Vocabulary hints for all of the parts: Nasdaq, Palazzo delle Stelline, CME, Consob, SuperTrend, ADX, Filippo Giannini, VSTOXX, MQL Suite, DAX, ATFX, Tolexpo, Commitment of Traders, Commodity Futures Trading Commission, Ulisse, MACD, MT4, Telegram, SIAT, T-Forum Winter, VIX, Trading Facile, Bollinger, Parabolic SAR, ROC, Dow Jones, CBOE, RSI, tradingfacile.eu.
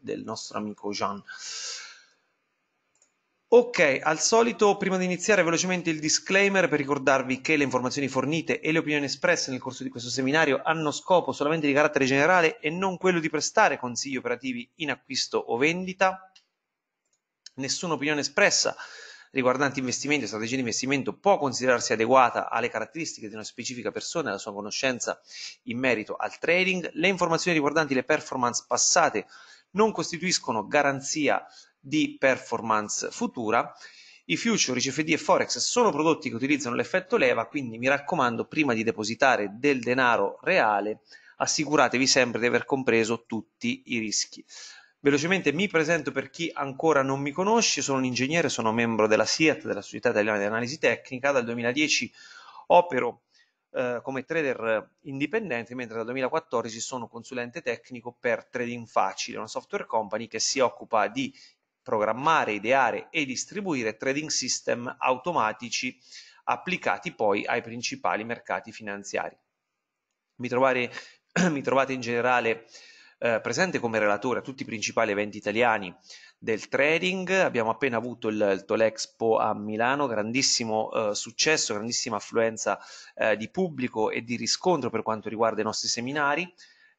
del nostro amico Gian. Ok, al solito, prima di iniziare velocemente il disclaimer per ricordarvi che le informazioni fornite e le opinioni espresse nel corso di questo seminario hanno scopo solamente di carattere generale e non quello di prestare consigli operativi in acquisto o vendita. Nessuna opinione espressa riguardante investimenti o strategie di investimento può considerarsi adeguata alle caratteristiche di una specifica persona e alla sua conoscenza in merito al trading. Le informazioni riguardanti le performance passate non costituiscono garanzia di performance futura. I future, i CFD e Forex sono prodotti che utilizzano l'effetto leva, quindi mi raccomando, prima di depositare del denaro reale assicuratevi sempre di aver compreso tutti i rischi. Velocemente mi presento per chi ancora non mi conosce. Sono un ingegnere, sono membro della SIAT, della Società Italiana di Analisi Tecnica. Dal 2010 opero come trader indipendente, mentre dal 2014 sono consulente tecnico per Trading Facile, una software company che si occupa di programmare, ideare e distribuire trading system automatici applicati poi ai principali mercati finanziari. Mi trovate in generale presente come relatore a tutti i principali eventi italiani del trading. Abbiamo appena avuto il Tolexpo a Milano, grandissimo successo, grandissima affluenza di pubblico e di riscontro per quanto riguarda i nostri seminari.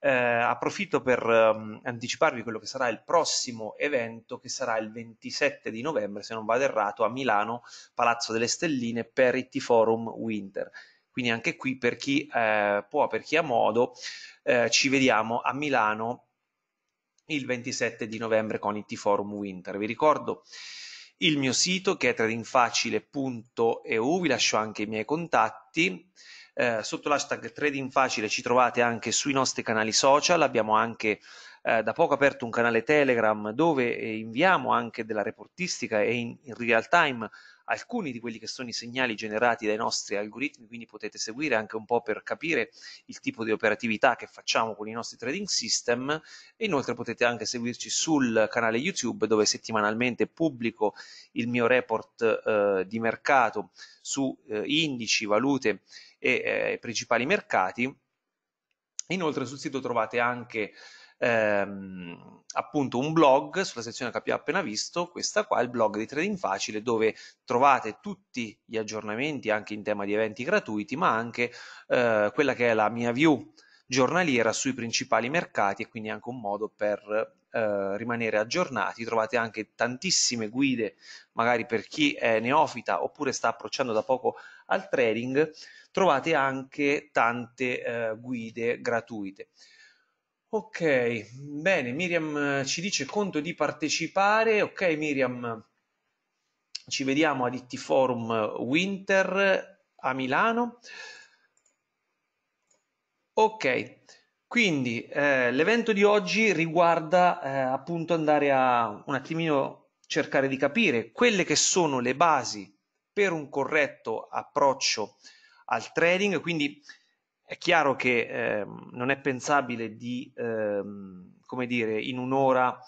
Approfitto per anticiparvi quello che sarà il prossimo evento, che sarà il 27 di novembre, se non vado errato, a Milano, Palazzo delle Stelline, per il T-Forum Winter. Quindi anche qui, per chi può, per chi ha modo, ci vediamo a Milano il 27 di novembre con il T-Forum Winter. Vi ricordo il mio sito, che è tradingfacile.eu, vi lascio anche i miei contatti. Sotto l'hashtag Trading Facile ci trovate anche sui nostri canali social. Abbiamo anche da poco aperto un canale Telegram dove inviamo anche della reportistica e in real time alcuni di quelli che sono i segnali generati dai nostri algoritmi, quindi potete seguire anche un po' per capire il tipo di operatività che facciamo con i nostri trading system. E inoltre potete anche seguirci sul canale YouTube, dove settimanalmente pubblico il mio report di mercato su indici, valute e principali mercati. Inoltre sul sito trovate anche appunto un blog, sulla sezione che abbiamo appena visto, questa qua, il blog di Trading Facile, dove trovate tutti gli aggiornamenti anche in tema di eventi gratuiti, ma anche quella che è la mia view giornaliera sui principali mercati, e quindi anche un modo per rimanere aggiornati. Trovate anche tantissime guide, magari per chi è neofita oppure sta approcciando da poco al trading. Trovate anche tante guide gratuite. Ok, bene, Miriam ci dice conto di partecipare. Ok Miriam, ci vediamo ad IT Forum Winter a Milano. Ok, quindi l'evento di oggi riguarda appunto andare a un attimino cercare di capire quelle che sono le basi per un corretto approccio al trading. Quindi è chiaro che non è pensabile di, come dire, in un'ora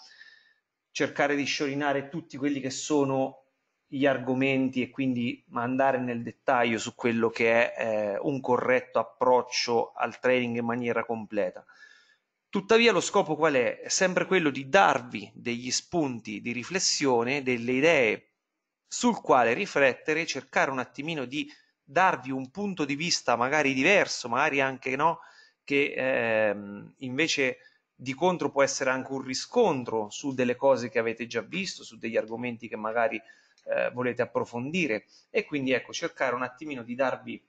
cercare di sciorinare tutti quelli che sono gli argomenti e quindi andare nel dettaglio su quello che è un corretto approccio al trading in maniera completa. Tuttavia lo scopo qual è? È sempre quello di darvi degli spunti di riflessione, delle idee sul quale riflettere, cercare un attimino di darvi un punto di vista magari diverso, magari anche no, che invece di contro può essere anche un riscontro su delle cose che avete già visto, su degli argomenti che magari volete approfondire. E quindi ecco, cercare un attimino di darvi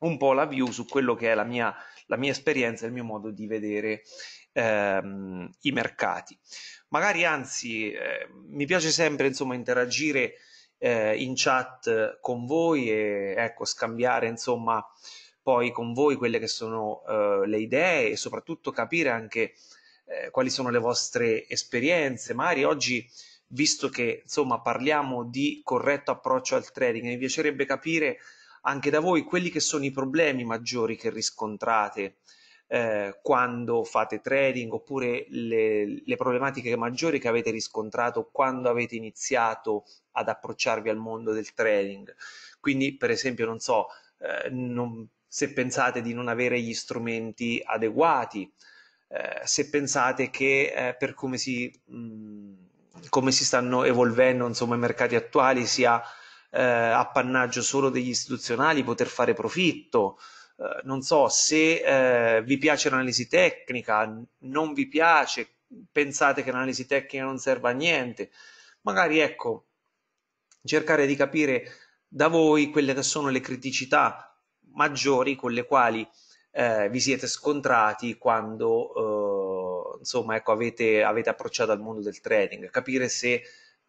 un po' la view su quello che è la mia esperienza, il mio modo di vedere i mercati. Magari anzi mi piace sempre, insomma, interagire in chat con voi e ecco, scambiare insomma poi con voi quelle che sono le idee e soprattutto capire anche quali sono le vostre esperienze. Magari oggi, visto che insomma parliamo di corretto approccio al trading, mi piacerebbe capire anche da voi quelli che sono i problemi maggiori che riscontrate quando fate trading, oppure le problematiche maggiori che avete riscontrato quando avete iniziato ad approcciarvi al mondo del trading. Quindi per esempio, non so, se pensate di non avere gli strumenti adeguati, se pensate che per come si stanno evolvendo, insomma, i mercati attuali sia appannaggio solo degli istituzionali poter fare profitto. Non so se vi piace l'analisi tecnica, non vi piace, pensate che l'analisi tecnica non serva a niente, magari, ecco, cercare di capire da voi quelle che sono le criticità maggiori con le quali vi siete scontrati quando insomma, ecco, avete approcciato al mondo del trading, capire se,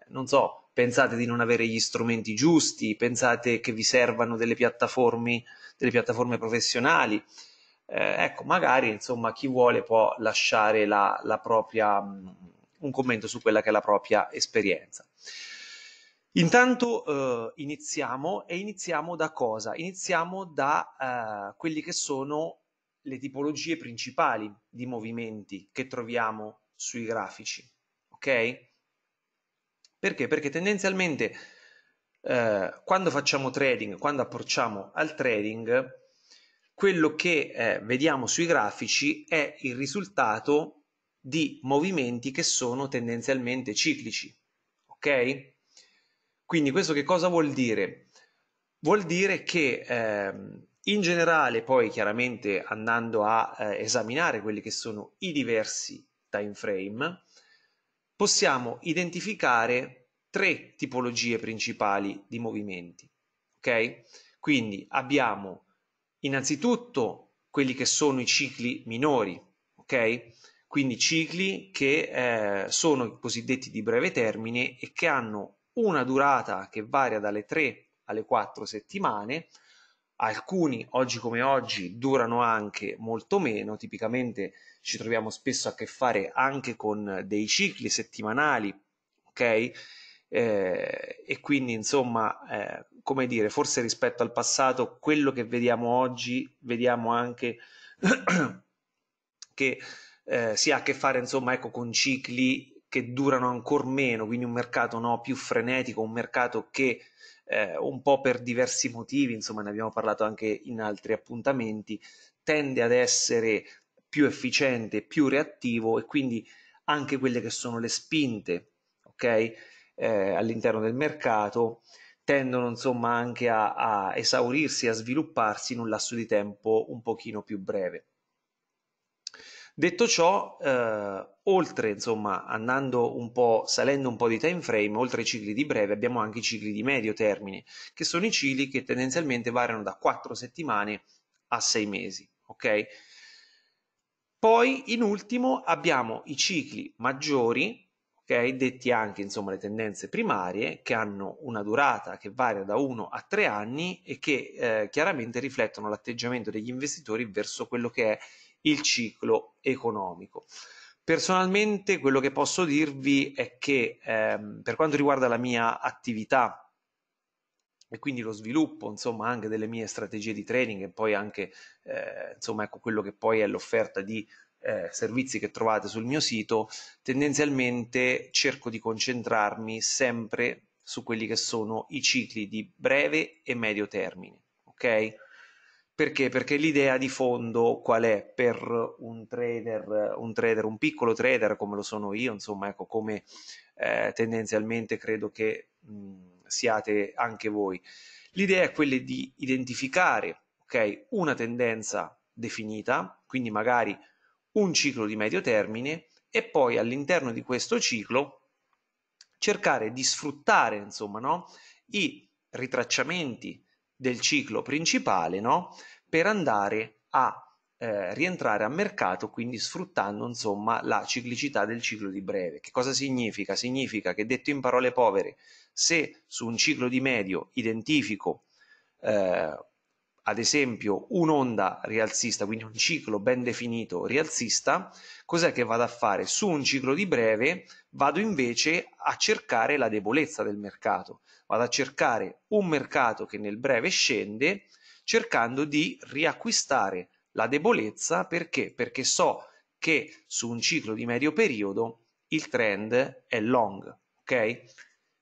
non so, pensate di non avere gli strumenti giusti, pensate che vi servano delle piattaforme professionali. Ecco, magari, insomma, chi vuole può lasciare un commento su quella che è la propria esperienza. Intanto iniziamo, e iniziamo da cosa? Iniziamo da quelli che sono le tipologie principali di movimenti che troviamo sui grafici, ok? Perché? Perché tendenzialmente quando facciamo trading, quando approcciamo al trading, quello che vediamo sui grafici è il risultato di movimenti che sono tendenzialmente ciclici, ok? Quindi questo che cosa vuol dire? Vuol dire che in generale, poi chiaramente andando a esaminare quelli che sono i diversi time frame, possiamo identificare tre tipologie principali di movimenti, ok? Quindi abbiamo innanzitutto quelli che sono i cicli minori, ok? Quindi cicli che sono i cosiddetti di breve termine e che hanno una durata che varia dalle 3 alle 4 settimane, alcuni oggi come oggi durano anche molto meno, tipicamente ci troviamo spesso a che fare anche con dei cicli settimanali, ok? E quindi, insomma, come dire, forse rispetto al passato quello che vediamo oggi, vediamo anche che si ha a che fare, insomma, ecco, con cicli che durano ancora meno, quindi un mercato, no, più frenetico, un mercato che un po' per diversi motivi, insomma, ne abbiamo parlato anche in altri appuntamenti, tende ad essere più efficiente, più reattivo, e quindi anche quelle che sono le spinte, ok, all'interno del mercato tendono, insomma, anche a esaurirsi, a svilupparsi in un lasso di tempo un pochino più breve. Detto ciò, oltre, insomma, andando un po', salendo un po' di time frame, oltre ai cicli di breve abbiamo anche i cicli di medio termine, che sono i cicli che tendenzialmente variano da 4 settimane a 6 mesi, ok? Poi in ultimo abbiamo i cicli maggiori, ok? Detti anche, insomma, le tendenze primarie, che hanno una durata che varia da 1 a 3 anni e che chiaramente riflettono l'atteggiamento degli investitori verso quello che è il ciclo economico. Personalmente quello che posso dirvi è che per quanto riguarda la mia attività e quindi lo sviluppo, insomma, anche delle mie strategie di trading e poi anche insomma, ecco, quello che poi è l'offerta di servizi che trovate sul mio sito, tendenzialmente cerco di concentrarmi sempre su quelli che sono i cicli di breve e medio termine, ok? Perché? Perché l'idea di fondo qual è per un piccolo trader come lo sono io, insomma, ecco, come tendenzialmente credo che siate anche voi. L'idea è quella di identificare, okay, una tendenza definita, quindi magari un ciclo di medio termine, e poi all'interno di questo ciclo cercare di sfruttare, insomma, no, i ritracciamenti del ciclo principale, no? Per andare a rientrare a mercato, quindi sfruttando, insomma, la ciclicità del ciclo di breve. Che cosa significa? Significa che, detto in parole povere, se su un ciclo di medio identifico ad esempio un'onda rialzista, quindi un ciclo ben definito rialzista, cos'è che vado a fare? Su un ciclo di breve vado invece a cercare la debolezza del mercato, vado a cercare un mercato che nel breve scende, cercando di riacquistare la debolezza. Perché? Perché so che su un ciclo di medio periodo il trend è long, ok?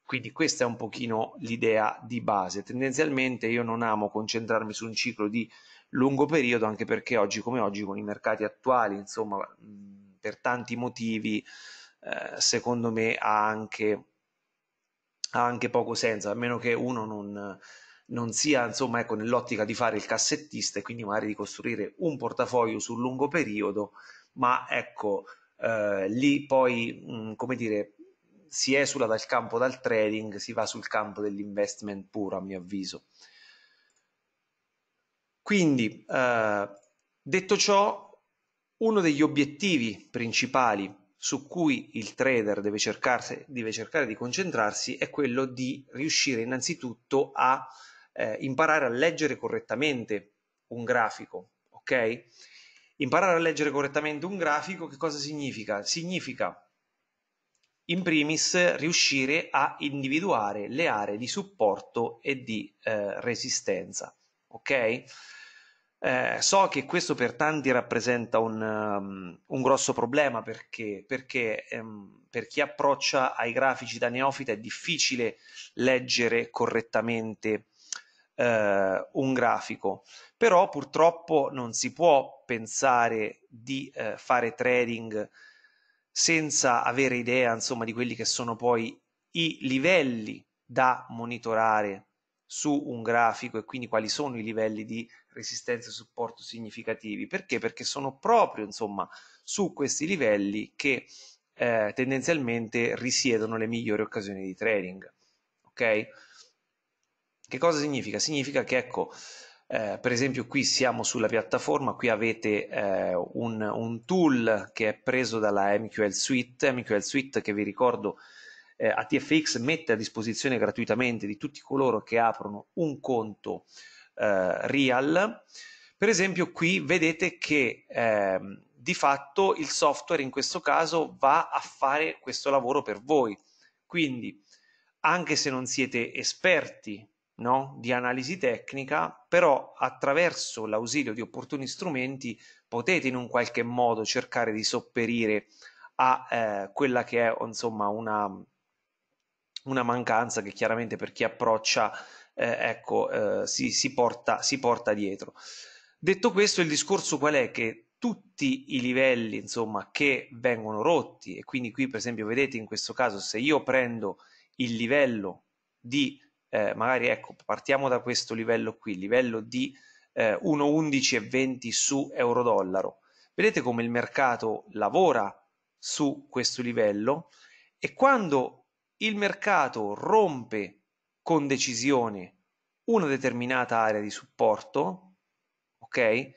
Quindi questa è un pochino l'idea di base. Tendenzialmente io non amo concentrarmi su un ciclo di lungo periodo, anche perché oggi come oggi con i mercati attuali, insomma, per tanti motivi secondo me ha anche poco senso, a meno che uno non sia, insomma, ecco, nell'ottica di fare il cassettista e quindi magari di costruire un portafoglio sul lungo periodo, ma ecco, lì poi come dire, si esula dal campo dal trading, si va sul campo dell'investment puro, a mio avviso. Quindi detto ciò, uno degli obiettivi principali su cui il trader deve cercare di concentrarsi è quello di riuscire innanzitutto a imparare a leggere correttamente un grafico, ok? Imparare a leggere correttamente un grafico che cosa significa? Significa in primis riuscire a individuare le aree di supporto e di resistenza, ok? So che questo per tanti rappresenta un grosso problema, perché per chi approccia ai grafici da neofita è difficile leggere correttamente un grafico, però purtroppo non si può pensare di fare trading senza avere idea, insomma, di quelli che sono poi i livelli da monitorare su un grafico e quindi quali sono i livelli di resistenza e supporto significativi. Perché? Perché sono proprio, insomma, su questi livelli che tendenzialmente risiedono le migliori occasioni di trading, ok? Che cosa significa? Significa che, ecco, per esempio qui siamo sulla piattaforma, qui avete un tool che è preso dalla MQL Suite, che vi ricordo ATFX mette a disposizione gratuitamente di tutti coloro che aprono un conto real. Per esempio qui vedete che di fatto il software in questo caso va a fare questo lavoro per voi, quindi anche se non siete esperti, no, di analisi tecnica, però attraverso l'ausilio di opportuni strumenti potete in un qualche modo cercare di sopperire a quella che è, insomma, una mancanza che chiaramente per chi approccia ecco, si porta dietro. Detto questo, il discorso qual è? Che tutti i livelli, insomma, che vengono rotti, e quindi qui per esempio vedete in questo caso, se io prendo il livello di magari, ecco, partiamo da questo livello qui, livello di 1,1120 su euro-dollaro, vedete come il mercato lavora su questo livello, e quando il mercato rompe con decisione una determinata area di supporto, ok,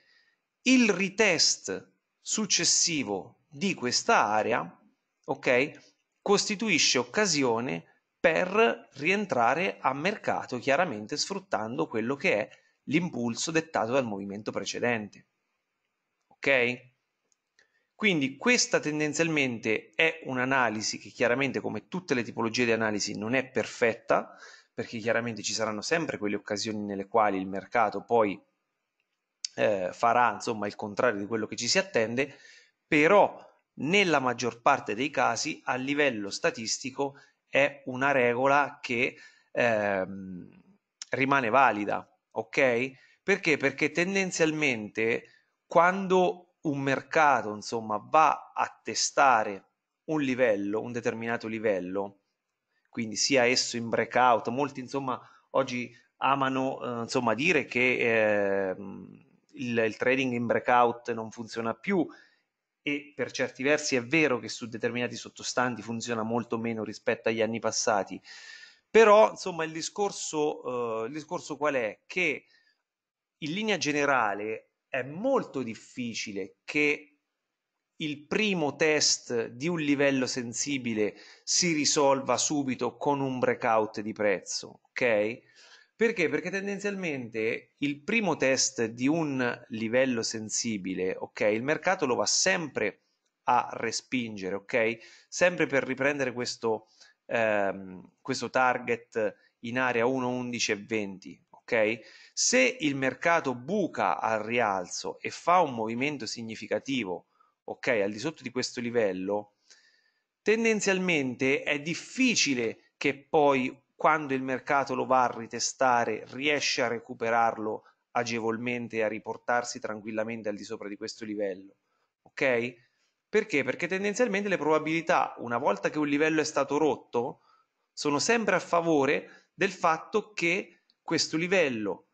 il retest successivo di questa area, ok, costituisce occasione per rientrare a mercato, chiaramente sfruttando quello che è l'impulso dettato dal movimento precedente, ok? Quindi questa tendenzialmente è un'analisi che chiaramente, come tutte le tipologie di analisi, non è perfetta, perché chiaramente ci saranno sempre quelle occasioni nelle quali il mercato poi farà, insomma, il contrario di quello che ci si attende, però nella maggior parte dei casi a livello statistico è una regola che rimane valida, ok? Perché? Perché tendenzialmente quando un mercato, insomma, va a testare un livello, un determinato livello, quindi sia esso in breakout, molti, insomma, oggi amano insomma, dire che il trading in breakout non funziona più, e per certi versi è vero che su determinati sottostanti funziona molto meno rispetto agli anni passati, però, insomma, il discorso qual è? Che in linea generale è molto difficile che il primo test di un livello sensibile si risolva subito con un breakout di prezzo, ok? Perché? Perché tendenzialmente il primo test di un livello sensibile, ok, il mercato lo va sempre a respingere, ok? Sempre per riprendere questo target in area 1,11,20, ok? Se il mercato buca al rialzo e fa un movimento significativo, ok, al di sotto di questo livello, tendenzialmente è difficile che poi, quando il mercato lo va a ritestare, riesce a recuperarlo agevolmente a riportarsi tranquillamente al di sopra di questo livello, ok? Perché? Perché tendenzialmente le probabilità, una volta che un livello è stato rotto, sono sempre a favore del fatto che questo livello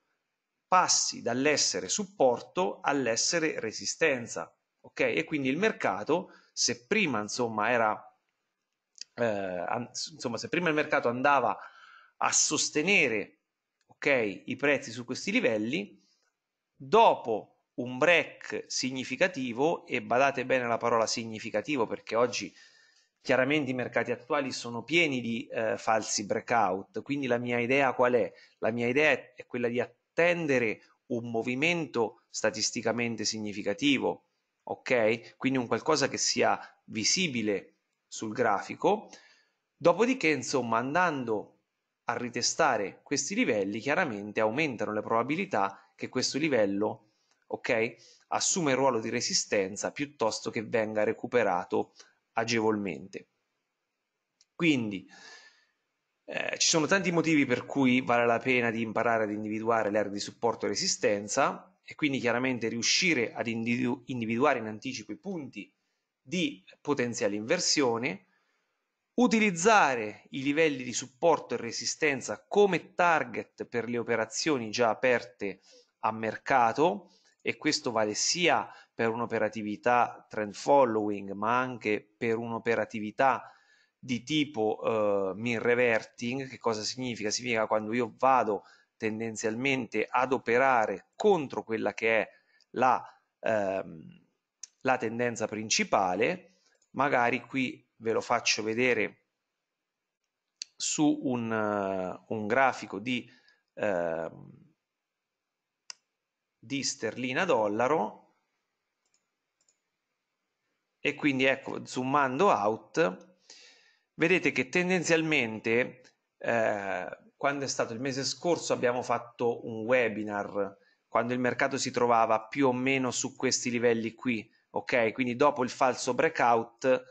passi dall'essere supporto all'essere resistenza, ok? E quindi il mercato, se prima insomma era se prima il mercato andava a sostenere, ok, i prezzi su questi livelli, dopo un break significativo, e badate bene alla parola significativo, perché oggi chiaramente i mercati attuali sono pieni di falsi breakout, quindi la mia idea qual è? La mia idea è quella di attendere un movimento statisticamente significativo, ok? Quindi un qualcosa che sia visibile sul grafico, dopodiché insomma andando a ritestare questi livelli chiaramente aumentano le probabilità che questo livello, ok, assume il ruolo di resistenza piuttosto che venga recuperato agevolmente. Quindi ci sono tanti motivi per cui vale la pena di imparare ad individuare le aree di supporto e resistenza, e quindi chiaramente riuscire ad individuare in anticipo i punti di potenziale inversione, utilizzare i livelli di supporto e resistenza come target per le operazioni già aperte a mercato, e questo vale sia per un'operatività trend following ma anche per un'operatività di tipo mean reverting. Che cosa significa? Significa quando io vado tendenzialmente ad operare contro quella che è la tendenza principale. Magari qui ve lo faccio vedere su un grafico di sterlina dollaro, e quindi ecco, zoomando out, vedete che tendenzialmente quando è stato il mese scorso abbiamo fatto un webinar quando il mercato si trovava più o meno su questi livelli qui, ok? Quindi dopo il falso breakout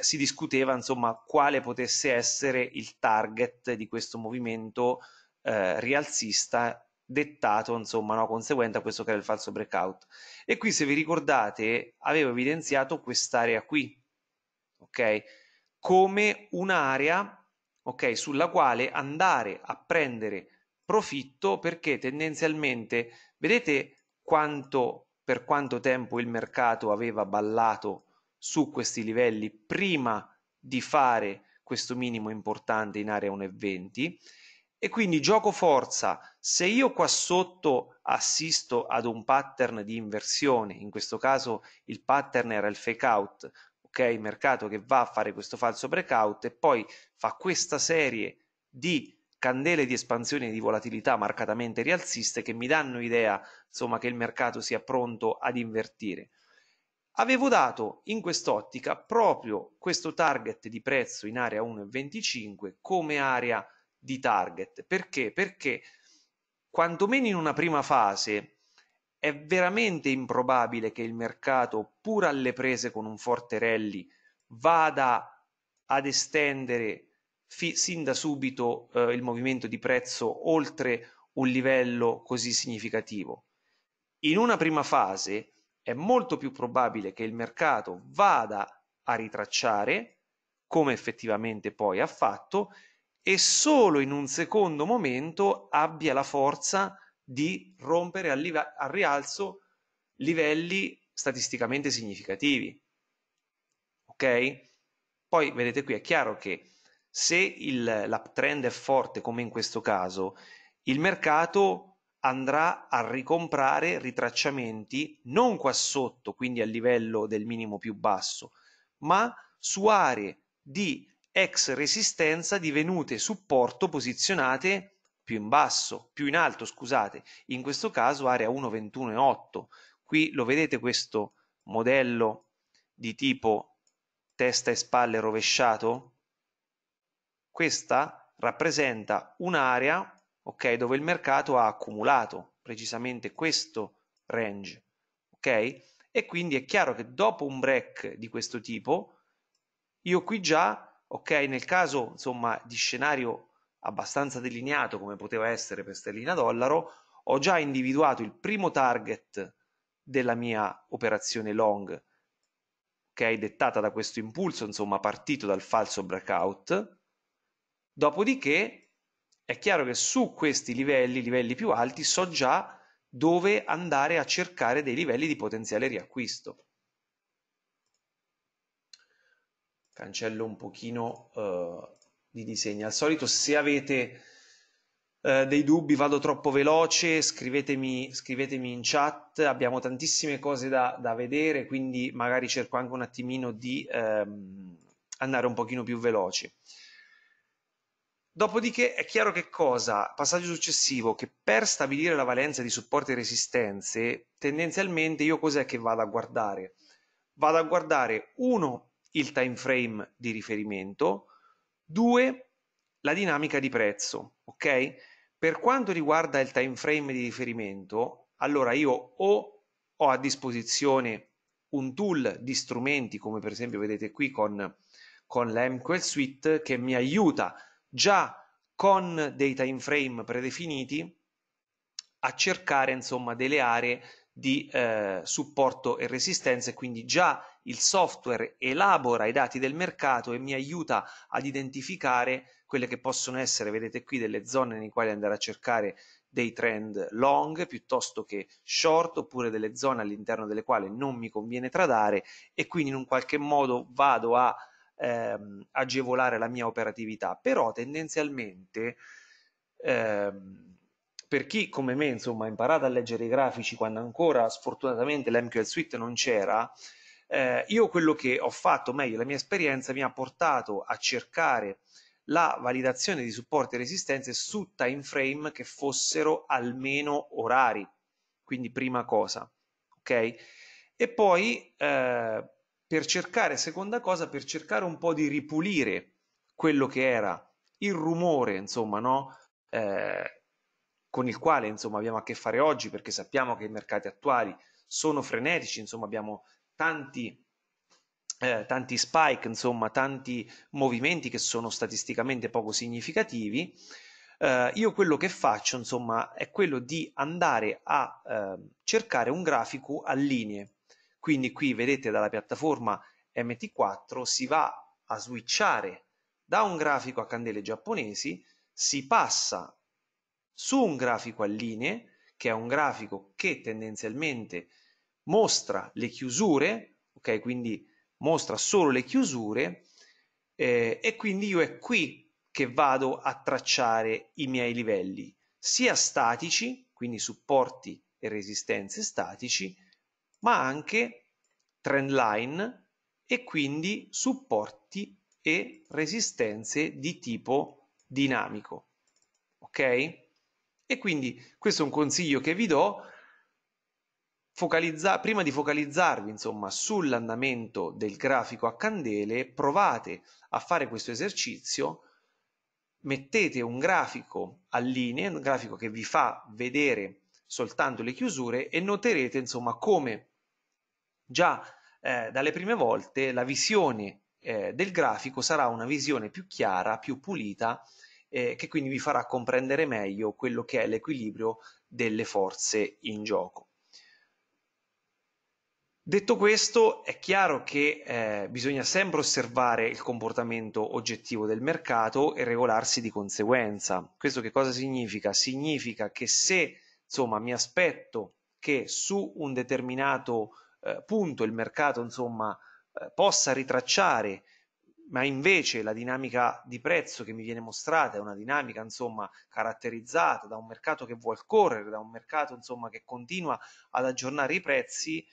si discuteva insomma quale potesse essere il target di questo movimento rialzista dettato insomma, no, conseguente a questo che era il falso breakout. E qui, se vi ricordate, avevo evidenziato quest'area qui, ok, come un'area, ok, sulla quale andare a prendere profitto, perché tendenzialmente vedete per quanto tempo il mercato aveva ballato su questi livelli prima di fare questo minimo importante in area 1,20, e quindi gioco forza. Se io qua sotto assisto ad un pattern di inversione, in questo caso il pattern era il fake out, ok, mercato che va a fare questo falso breakout e poi fa questa serie di candele di espansione e di volatilità marcatamente rialziste che mi danno idea insomma che il mercato sia pronto ad invertire. Avevo dato in quest'ottica proprio questo target di prezzo in area 1,25 come area di target. Perché? Perché quantomeno in una prima fase è veramente improbabile che il mercato, pur alle prese con un forte rally, vada ad estendere sin da subito il movimento di prezzo oltre un livello così significativo. In una prima fase è molto più probabile che il mercato vada a ritracciare, come effettivamente poi ha fatto, e solo in un secondo momento abbia la forza di rompere al rialzo livelli statisticamente significativi, ok? Poi vedete qui, è chiaro che se l'uptrend è forte come in questo caso, il mercato andrà a ricomprare ritracciamenti non qua sotto, quindi al livello del minimo più basso, ma su aree di ex resistenza divenute supporto posizionate più in basso, più in alto, scusate, in questo caso area 1,21,8. Qui lo vedete questo modello di tipo testa e spalle rovesciato? Questa rappresenta un'area, ok, dove il mercato ha accumulato precisamente questo range, ok? E quindi è chiaro che dopo un break di questo tipo, io qui già, ok, nel caso insomma di scenario abbastanza delineato come poteva essere per sterlina dollaro, ho già individuato il primo target della mia operazione long, che è dettata da questo impulso, insomma, partito dal falso breakout. Dopodiché è chiaro che su questi livelli più alti, so già dove andare a cercare dei livelli di potenziale riacquisto. Cancello un pochino di disegni. Al solito, se avete dei dubbi, vado troppo veloce, scrivetemi in chat, abbiamo tantissime cose da vedere, quindi magari cerco anche un attimino di andare un pochino più veloci. Dopodiché è chiaro che cosa? Passaggio successivo, che per stabilire la valenza di supporti e resistenze, tendenzialmente io cos'è che vado a guardare? Vado a guardare, uno, il time frame di riferimento, due, la dinamica di prezzo, ok? Per quanto riguarda il time frame di riferimento, allora io o ho a disposizione un tool di strumenti, come per esempio vedete qui con la MQL Suite, che mi aiuta già con dei time frame predefiniti a cercare, insomma, delle aree di supporto e resistenza, e quindi già il software elabora i dati del mercato e mi aiuta ad identificare quelle che possono essere, vedete qui, delle zone nei quali andare a cercare dei trend long piuttosto che short, oppure delle zone all'interno delle quali non mi conviene tradare, e quindi in un qualche modo vado a agevolare la mia operatività. Però tendenzialmente per chi come me, insomma, ha imparato a leggere i grafici quando ancora sfortunatamente l'MQL Suite non c'era, io quello che ho fatto, meglio la mia esperienza, mi ha portato a cercare la validazione di supporti e resistenze su time frame che fossero almeno orari, quindi prima cosa, ok? E poi per cercare, seconda cosa, per cercare un po' di ripulire quello che era il rumore, insomma, no? Con il quale, insomma, abbiamo a che fare oggi, perché sappiamo che i mercati attuali sono frenetici, insomma, abbiamo tanti spike, insomma, tanti movimenti che sono statisticamente poco significativi. Io quello che faccio, insomma, è quello di andare a cercare un grafico a linee. Quindi qui vedete, dalla piattaforma MT4 si va a switchare da un grafico a candele giapponesi, si passa su un grafico a linee, che è un grafico che tendenzialmente mostra le chiusure, ok? Quindi mostra solo le chiusure, e quindi io è qui che vado a tracciare i miei livelli, sia statici, quindi supporti e resistenze statici, ma anche trend line, e quindi supporti e resistenze di tipo dinamico, ok? E quindi questo è un consiglio che vi do. Prima di focalizzarvi, insomma, sull'andamento del grafico a candele, provate a fare questo esercizio, mettete un grafico a linee, un grafico che vi fa vedere soltanto le chiusure, e noterete, insomma, come già dalle prime volte la visione del grafico sarà una visione più chiara, più pulita, che quindi vi farà comprendere meglio quello che è l'equilibrio delle forze in gioco. Detto questo, è chiaro che bisogna sempre osservare il comportamento oggettivo del mercato e regolarsi di conseguenza. Questo che cosa significa? Significa che se, insomma, mi aspetto che su un determinato punto il mercato, insomma, possa ritracciare, ma invece la dinamica di prezzo che mi viene mostrata è una dinamica, insomma, caratterizzata da un mercato che vuol correre, da un mercato, insomma, che continua ad aggiornare i prezzi,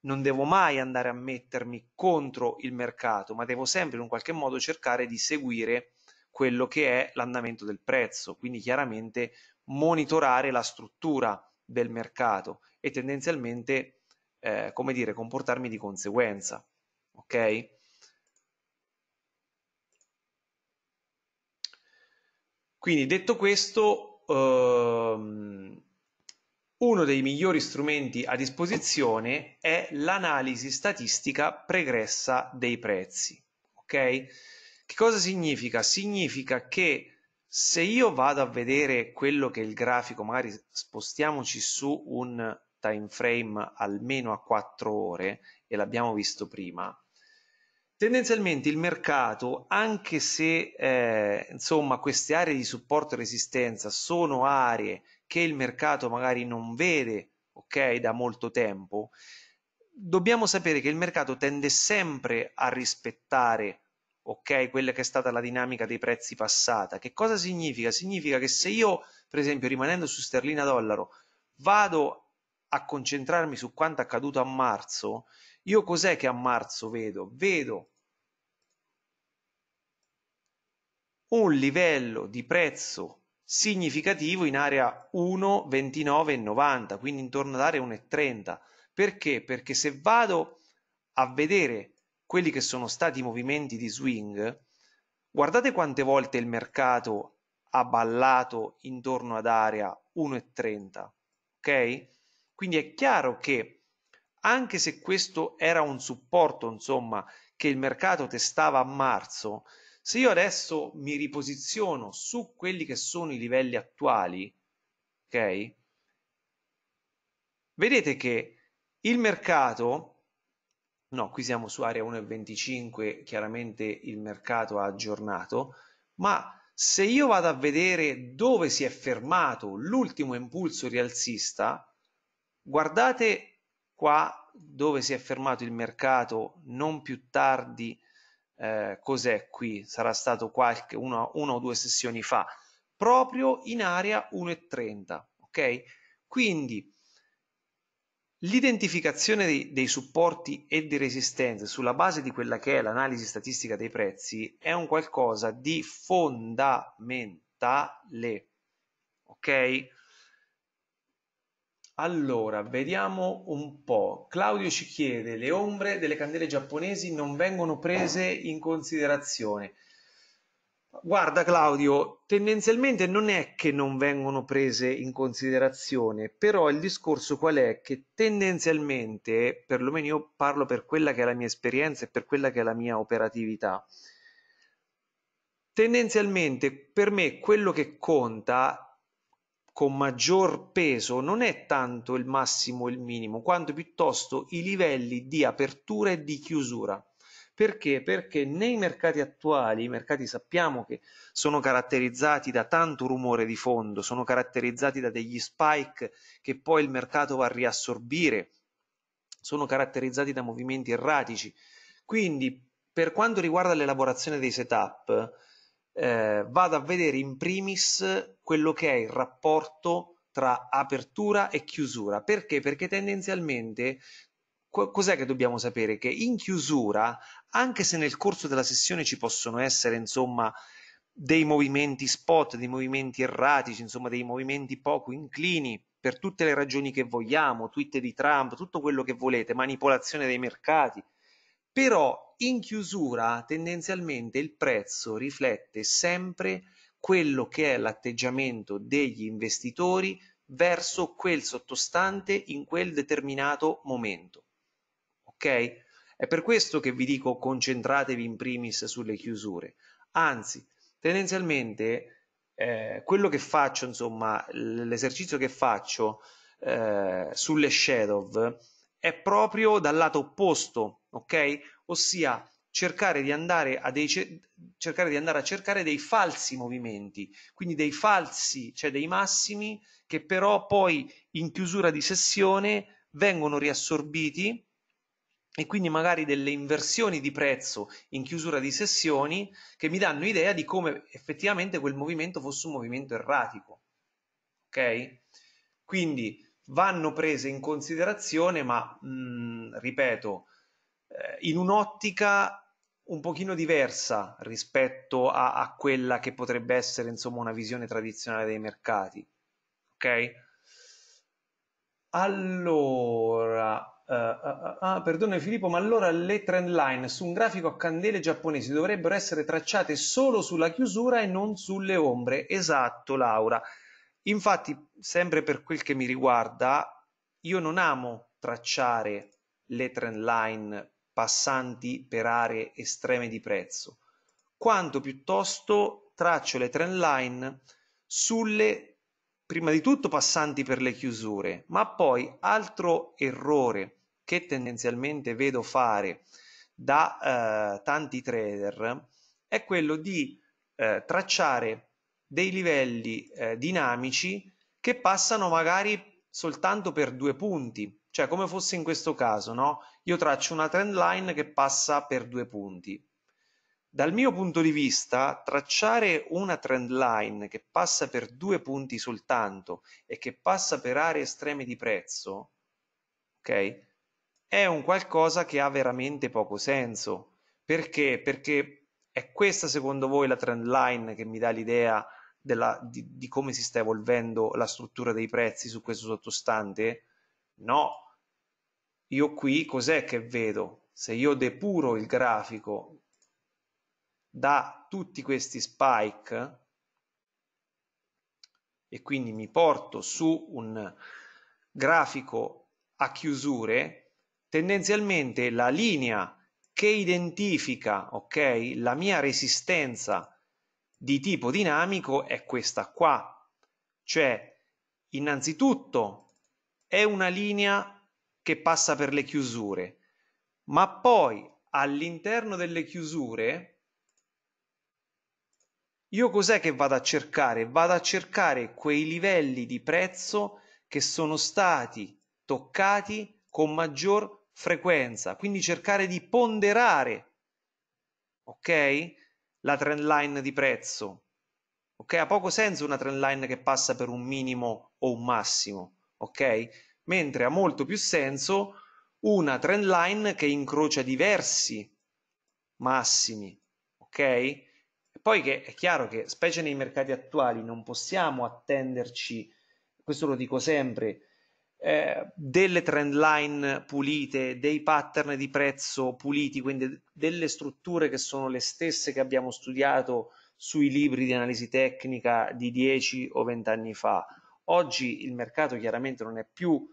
non devo mai andare a mettermi contro il mercato, ma devo sempre in un qualche modo cercare di seguire quello che è l'andamento del prezzo, quindi chiaramente monitorare la struttura del mercato e tendenzialmente, come dire, comportarmi di conseguenza, ok? Quindi, detto questo, uno dei migliori strumenti a disposizione è l'analisi statistica pregressa dei prezzi, ok? Che cosa significa? Significa che Se io vado a vedere quello che è il grafico, magari spostiamoci su un time frame almeno a 4 ore, e l'abbiamo visto prima, tendenzialmente il mercato, anche se insomma queste aree di supporto e resistenza sono aree che il mercato magari non vede, ok, da molto tempo, dobbiamo sapere che il mercato tende sempre a rispettare, ok, quella che è stata la dinamica dei prezzi passata. Che cosa significa? Significa che se io, per esempio, rimanendo su sterlina dollaro, vado a concentrarmi su quanto accaduto a marzo, io cos'è che a marzo vedo? Vedo un livello di prezzo significativo in area 1,29,90, quindi intorno all'area 1,30. Perché? Perché se vado a vedere quelli che sono stati i movimenti di swing, guardate quante volte il mercato ha ballato intorno ad area 1,30, ok? Quindi è chiaro che anche se questo era un supporto, insomma, che il mercato testava a marzo, se io adesso mi riposiziono su quelli che sono i livelli attuali, ok? Vedete che il mercato... No, qui siamo su area 1,25, chiaramente il mercato ha aggiornato, ma se io vado a vedere dove si è fermato l'ultimo impulso rialzista, guardate qua dove si è fermato il mercato non più tardi, cos'è qui? Sarà stato qualche una o due sessioni fa, proprio in area 1,30, ok? Quindi l'identificazione dei supporti e di resistenze sulla base di quella che è l'analisi statistica dei prezzi è un qualcosa di fondamentale, ok? Allora, vediamo un po'. Claudio ci chiede: le ombre delle candele giapponesi non vengono prese in considerazione. Guarda Claudio, tendenzialmente non è che non vengono prese in considerazione, però il discorso qual è? Che tendenzialmente, perlomeno io parlo per quella che è la mia esperienza e per quella che è la mia operatività, tendenzialmente per me quello che conta con maggior peso non è tanto il massimo e il minimo, quanto piuttosto i livelli di apertura e di chiusura. Perché? Perché nei mercati attuali, i mercati sappiamo che sono caratterizzati da tanto rumore di fondo, sono caratterizzati da degli spike che poi il mercato va a riassorbire, sono caratterizzati da movimenti erratici. Quindi per quanto riguarda l'elaborazione dei setup, vado a vedere in primis quello che è il rapporto tra apertura e chiusura. Perché? Perché tendenzialmente... cos'è che dobbiamo sapere? Che in chiusura, anche se nel corso della sessione ci possono essere, insomma, dei movimenti spot, dei movimenti erratici, insomma, dei movimenti poco inclini, per tutte le ragioni che vogliamo, tweet di Trump, tutto quello che volete, manipolazione dei mercati, però in chiusura tendenzialmente il prezzo riflette sempre quello che è l'atteggiamento degli investitori verso quel sottostante in quel determinato momento. Ok? È per questo che vi dico concentratevi in primis sulle chiusure. Anzi, tendenzialmente quello che faccio, insomma, l'esercizio che faccio sulle shadow è proprio dal lato opposto, ok? Ossia cercare di andare a cercare dei falsi movimenti, quindi dei falsi, cioè dei massimi che però poi in chiusura di sessione vengono riassorbiti, e quindi magari delle inversioni di prezzo in chiusura di sessioni che mi danno idea di come effettivamente quel movimento fosse un movimento erratico, ok? Quindi vanno prese in considerazione, ma ripeto, in un'ottica un pochino diversa rispetto a quella che potrebbe essere, insomma, una visione tradizionale dei mercati, ok? Allora... perdone Filippo, ma allora le trend line su un grafico a candele giapponesi dovrebbero essere tracciate solo sulla chiusura e non sulle ombre? Esatto Laura, infatti sempre per quel che mi riguarda io non amo tracciare le trend line passanti per aree estreme di prezzo, quanto piuttosto traccio le trend line sulle, prima di tutto, passanti per le chiusure, ma poi altro errore che tendenzialmente vedo fare da tanti trader è quello di tracciare dei livelli dinamici che passano magari soltanto per 2 punti, cioè come fosse in questo caso, no? Io traccio una trend line che passa per 2 punti. Dal mio punto di vista, tracciare una trend line che passa per 2 punti soltanto e che passa per aree estreme di prezzo, ok, è un qualcosa che ha veramente poco senso. Perché? Perché è questa, secondo voi, la trend line che mi dà l'idea di come si sta evolvendo la struttura dei prezzi su questo sottostante? No. Io qui cos'è che vedo? Se io depuro il grafico da tutti questi spike e quindi mi porto su un grafico a chiusure, tendenzialmente la linea che identifica, ok, la mia resistenza di tipo dinamico è questa qua, cioè innanzitutto è una linea che passa per le chiusure, ma poi all'interno delle chiusure io cos'è che vado a cercare? Vado a cercare quei livelli di prezzo che sono stati toccati con maggior frequenza, quindi cercare di ponderare, ok, la trend line di prezzo. Ok, ha poco senso una trend line che passa per un minimo o un massimo, ok? Mentre ha molto più senso una trend line che incrocia diversi massimi, ok? Poi che è chiaro che, specie nei mercati attuali, non possiamo attenderci, questo lo dico sempre, delle trend line pulite, dei pattern di prezzo puliti, quindi delle strutture che sono le stesse che abbiamo studiato sui libri di analisi tecnica di 10 o 20 anni fa. Oggi il mercato chiaramente non è più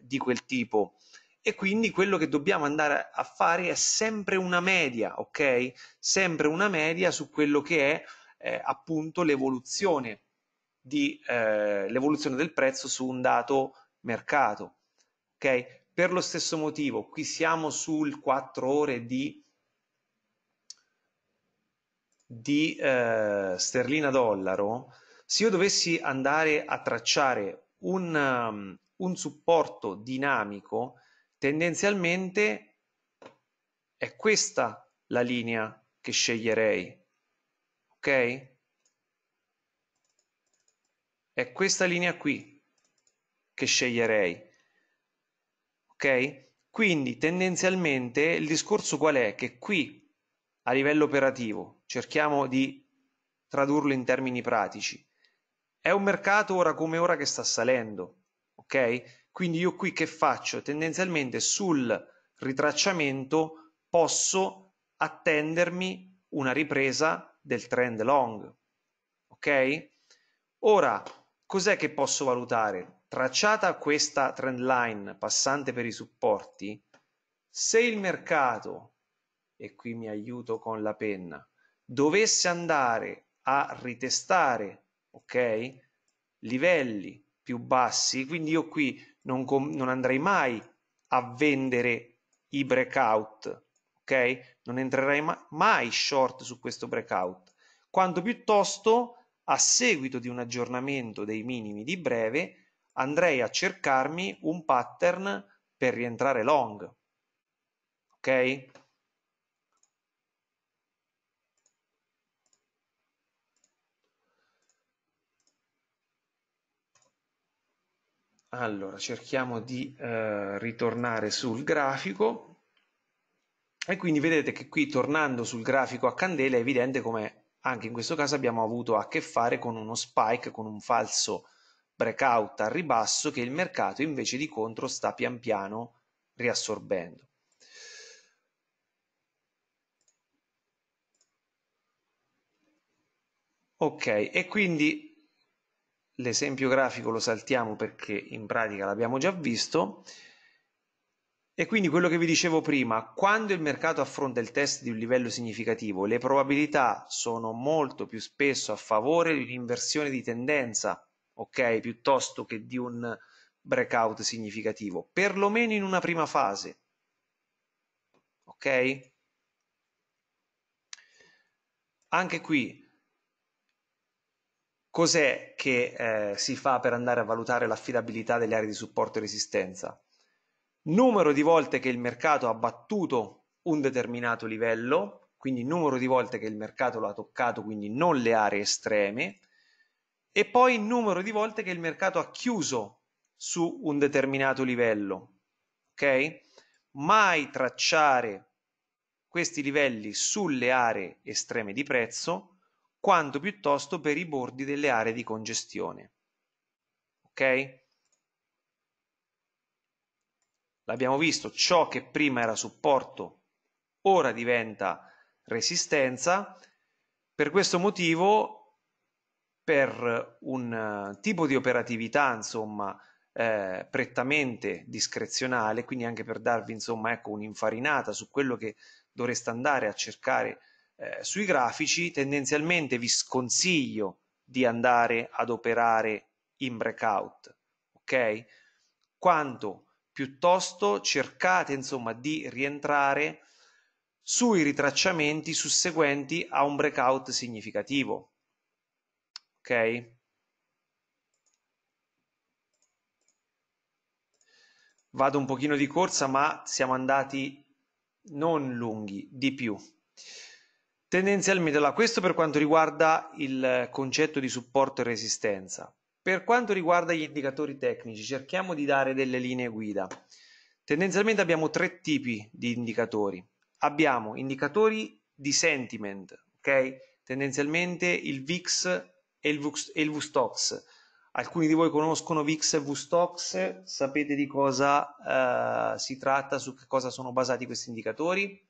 di quel tipo. E quindi quello che dobbiamo andare a fare è sempre una media, ok? Sempre una media su quello che è appunto l'evoluzione del prezzo su un dato mercato, ok? Per lo stesso motivo, qui siamo sul 4 ore di sterlina dollaro. Se io dovessi andare a tracciare un supporto dinamico, tendenzialmente è questa la linea che sceglierei, ok? È questa linea qui che sceglierei, ok? Quindi tendenzialmente il discorso qual è? Che qui a livello operativo, cerchiamo di tradurlo in termini pratici, è un mercato ora come ora che sta salendo, ok? Quindi io qui che faccio? Tendenzialmente sul ritracciamento posso attendermi una ripresa del trend long, ok? Ora, cos'è che posso valutare? Tracciata questa trend line passante per i supporti, se il mercato, e qui mi aiuto con la penna, dovesse andare a ritestare, ok, livelli più bassi, quindi io qui non andrei mai a vendere i breakout, ok? Non entrerei mai short su questo breakout, quanto piuttosto a seguito di un aggiornamento dei minimi di breve andrei a cercarmi un pattern per rientrare long, ok? Allora, cerchiamo di ritornare sul grafico e quindi vedete che qui, tornando sul grafico a candela, è evidente come anche in questo caso abbiamo avuto a che fare con uno spike, con un falso breakout al ribasso che il mercato invece di contro sta pian piano riassorbendo. Ok, e quindi l'esempio grafico lo saltiamo perché in pratica l'abbiamo già visto E quindi quello che vi dicevo prima, quando il mercato affronta il test di un livello significativo, le probabilità sono molto più spesso a favore di un'inversione di tendenza, ok? Piuttosto che di un breakout significativo, perlomeno in una prima fase, ok? Anche qui, cos'è che si fa per andare a valutare l'affidabilità delle aree di supporto e resistenza? Numero di volte che il mercato ha battuto un determinato livello, quindi numero di volte che il mercato lo ha toccato, quindi non le aree estreme, e poi numero di volte che il mercato ha chiuso su un determinato livello, ok? Mai tracciare questi livelli sulle aree estreme di prezzo, quanto piuttosto per i bordi delle aree di congestione, ok? L'abbiamo visto, ciò che prima era supporto ora diventa resistenza. Per questo motivo, per un tipo di operatività insomma prettamente discrezionale, quindi anche per darvi insomma ecco un'infarinata su quello che dovreste andare a cercare sui grafici, tendenzialmente vi sconsiglio di andare ad operare in breakout, ok? Quanto piuttosto cercate insomma di rientrare sui ritracciamenti susseguenti a un breakout significativo, ok? Vado un pochino di corsa, ma siamo andati non lunghi, di più. Tendenzialmente, allora, questo per quanto riguarda il concetto di supporto e resistenza. Per quanto riguarda gli indicatori tecnici, cerchiamo di dare delle linee guida. Tendenzialmente abbiamo tre tipi di indicatori. Abbiamo indicatori di sentiment, ok? Tendenzialmente il VIX e il VSTOXX. Alcuni di voi conoscono VIX e VSTOXX, sapete di cosa si tratta, su che cosa sono basati questi indicatori?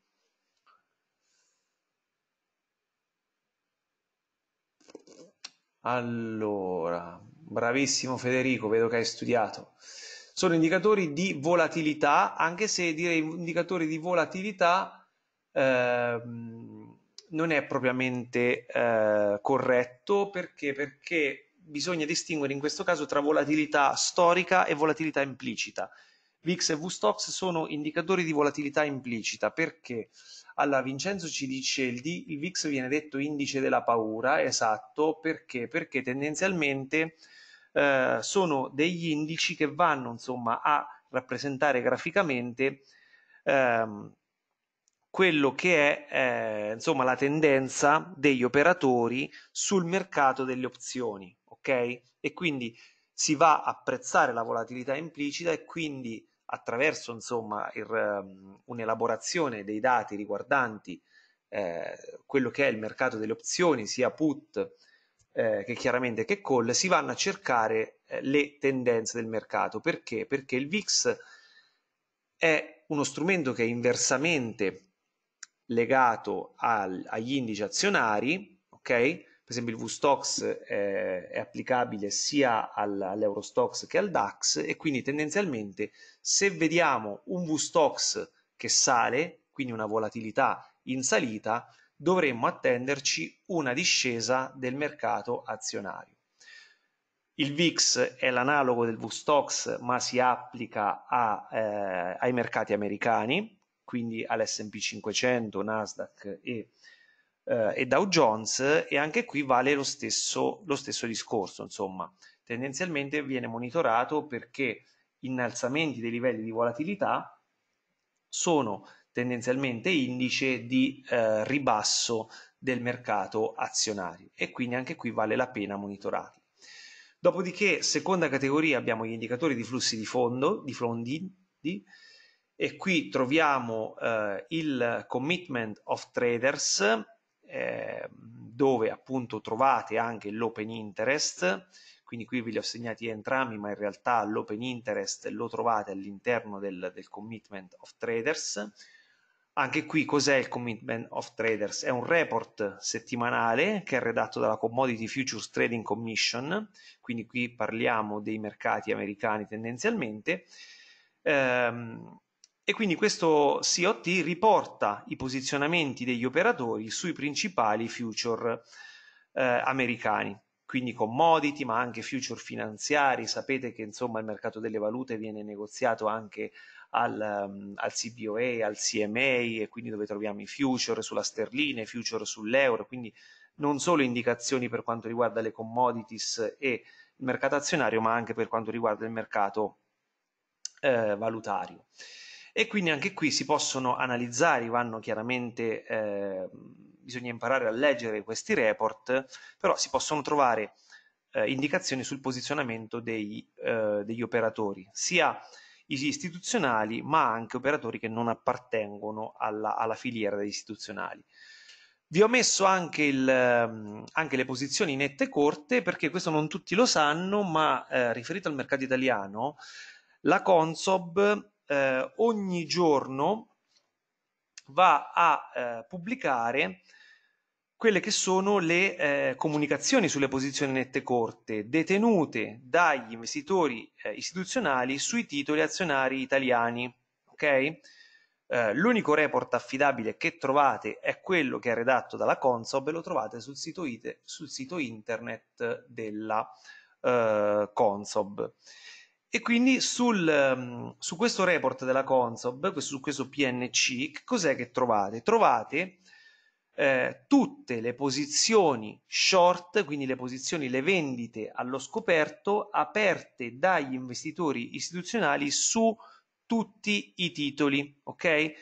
Allora... Bravissimo Federico, vedo che hai studiato. Sono indicatori di volatilità, anche se dire indicatori di volatilità non è propriamente corretto, perché bisogna distinguere in questo caso tra volatilità storica e volatilità implicita. VIX e VSTOXX sono indicatori di volatilità implicita, perché? Allora, Vincenzo ci dice il VIX viene detto indice della paura, esatto, perché? Perché tendenzialmente sono degli indici che vanno insomma a rappresentare graficamente quello che è insomma la tendenza degli operatori sul mercato delle opzioni, ok? E quindi si va a apprezzare la volatilità implicita e quindi attraverso insomma un'elaborazione dei dati riguardanti quello che è il mercato delle opzioni, sia put che chiaramente che call, si vanno a cercare le tendenze del mercato. Perché? Perché il VIX è uno strumento che è inversamente legato agli indici azionari, ok? Per esempio il VSTOXX è applicabile sia all'Eurostoxx che al DAX, e quindi tendenzialmente se vediamo un VSTOXX che sale, quindi una volatilità in salita, dovremmo attenderci una discesa del mercato azionario. Il VIX è l'analogo del VSTOXX, ma si applica ai mercati americani, quindi all'S&P 500, Nasdaq e Dow Jones, e anche qui vale lo stesso discorso, insomma. Tendenzialmente viene monitorato perché innalzamenti dei livelli di volatilità sono tendenzialmente indice di ribasso del mercato azionario, e quindi anche qui vale la pena monitorarli. Dopodiché, seconda categoria, abbiamo gli indicatori di flussi di fondo, di fondi, e qui troviamo il Commitment of Traders, dove appunto trovate anche l'open interest, quindi qui ve li ho segnati entrambi, ma in realtà l'open interest lo trovate all'interno del Commitment of Traders. Anche qui cos'è il Commitment of Traders? È un report settimanale che è redatto dalla Commodity Futures Trading Commission, quindi qui parliamo dei mercati americani tendenzialmente, e quindi questo SIAT riporta i posizionamenti degli operatori sui principali future americani, quindi commodity ma anche future finanziari. Sapete che insomma il mercato delle valute viene negoziato anche al CBOE, al CME, e quindi dove troviamo i future sulla sterlina, i future sull'euro, quindi non solo indicazioni per quanto riguarda le commodities e il mercato azionario ma anche per quanto riguarda il mercato valutario. E quindi anche qui si possono analizzare, vanno chiaramente... bisogna imparare a leggere questi report, però si possono trovare indicazioni sul posizionamento degli operatori, sia istituzionali ma anche operatori che non appartengono alla filiera degli istituzionali. Vi ho messo anche, anche le posizioni nette e corte, perché questo non tutti lo sanno, ma riferito al mercato italiano, la Consob ogni giorno va a pubblicare quelle che sono le comunicazioni sulle posizioni nette corte detenute dagli investitori istituzionali sui titoli azionari italiani. Okay? L'unico report affidabile che trovate è quello che è redatto dalla Consob, e lo trovate sul sito internet della Consob. E quindi su questo report della Consob, su questo PNC, che cos'è che trovate? Trovate tutte le posizioni short, quindi le posizioni, le vendite allo scoperto, aperte dagli investitori istituzionali su tutti i titoli, ok?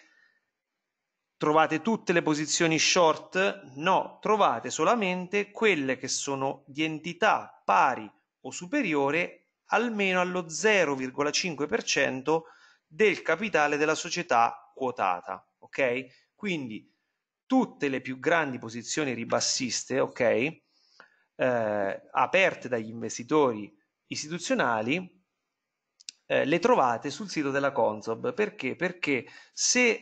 Trovate tutte le posizioni short? No, trovate solamente quelle che sono di entità pari o superiore almeno allo 0,5% del capitale della società quotata, ok? Quindi tutte le più grandi posizioni ribassiste, ok? Aperte dagli investitori istituzionali, le trovate sul sito della Consob. Perché? Perché se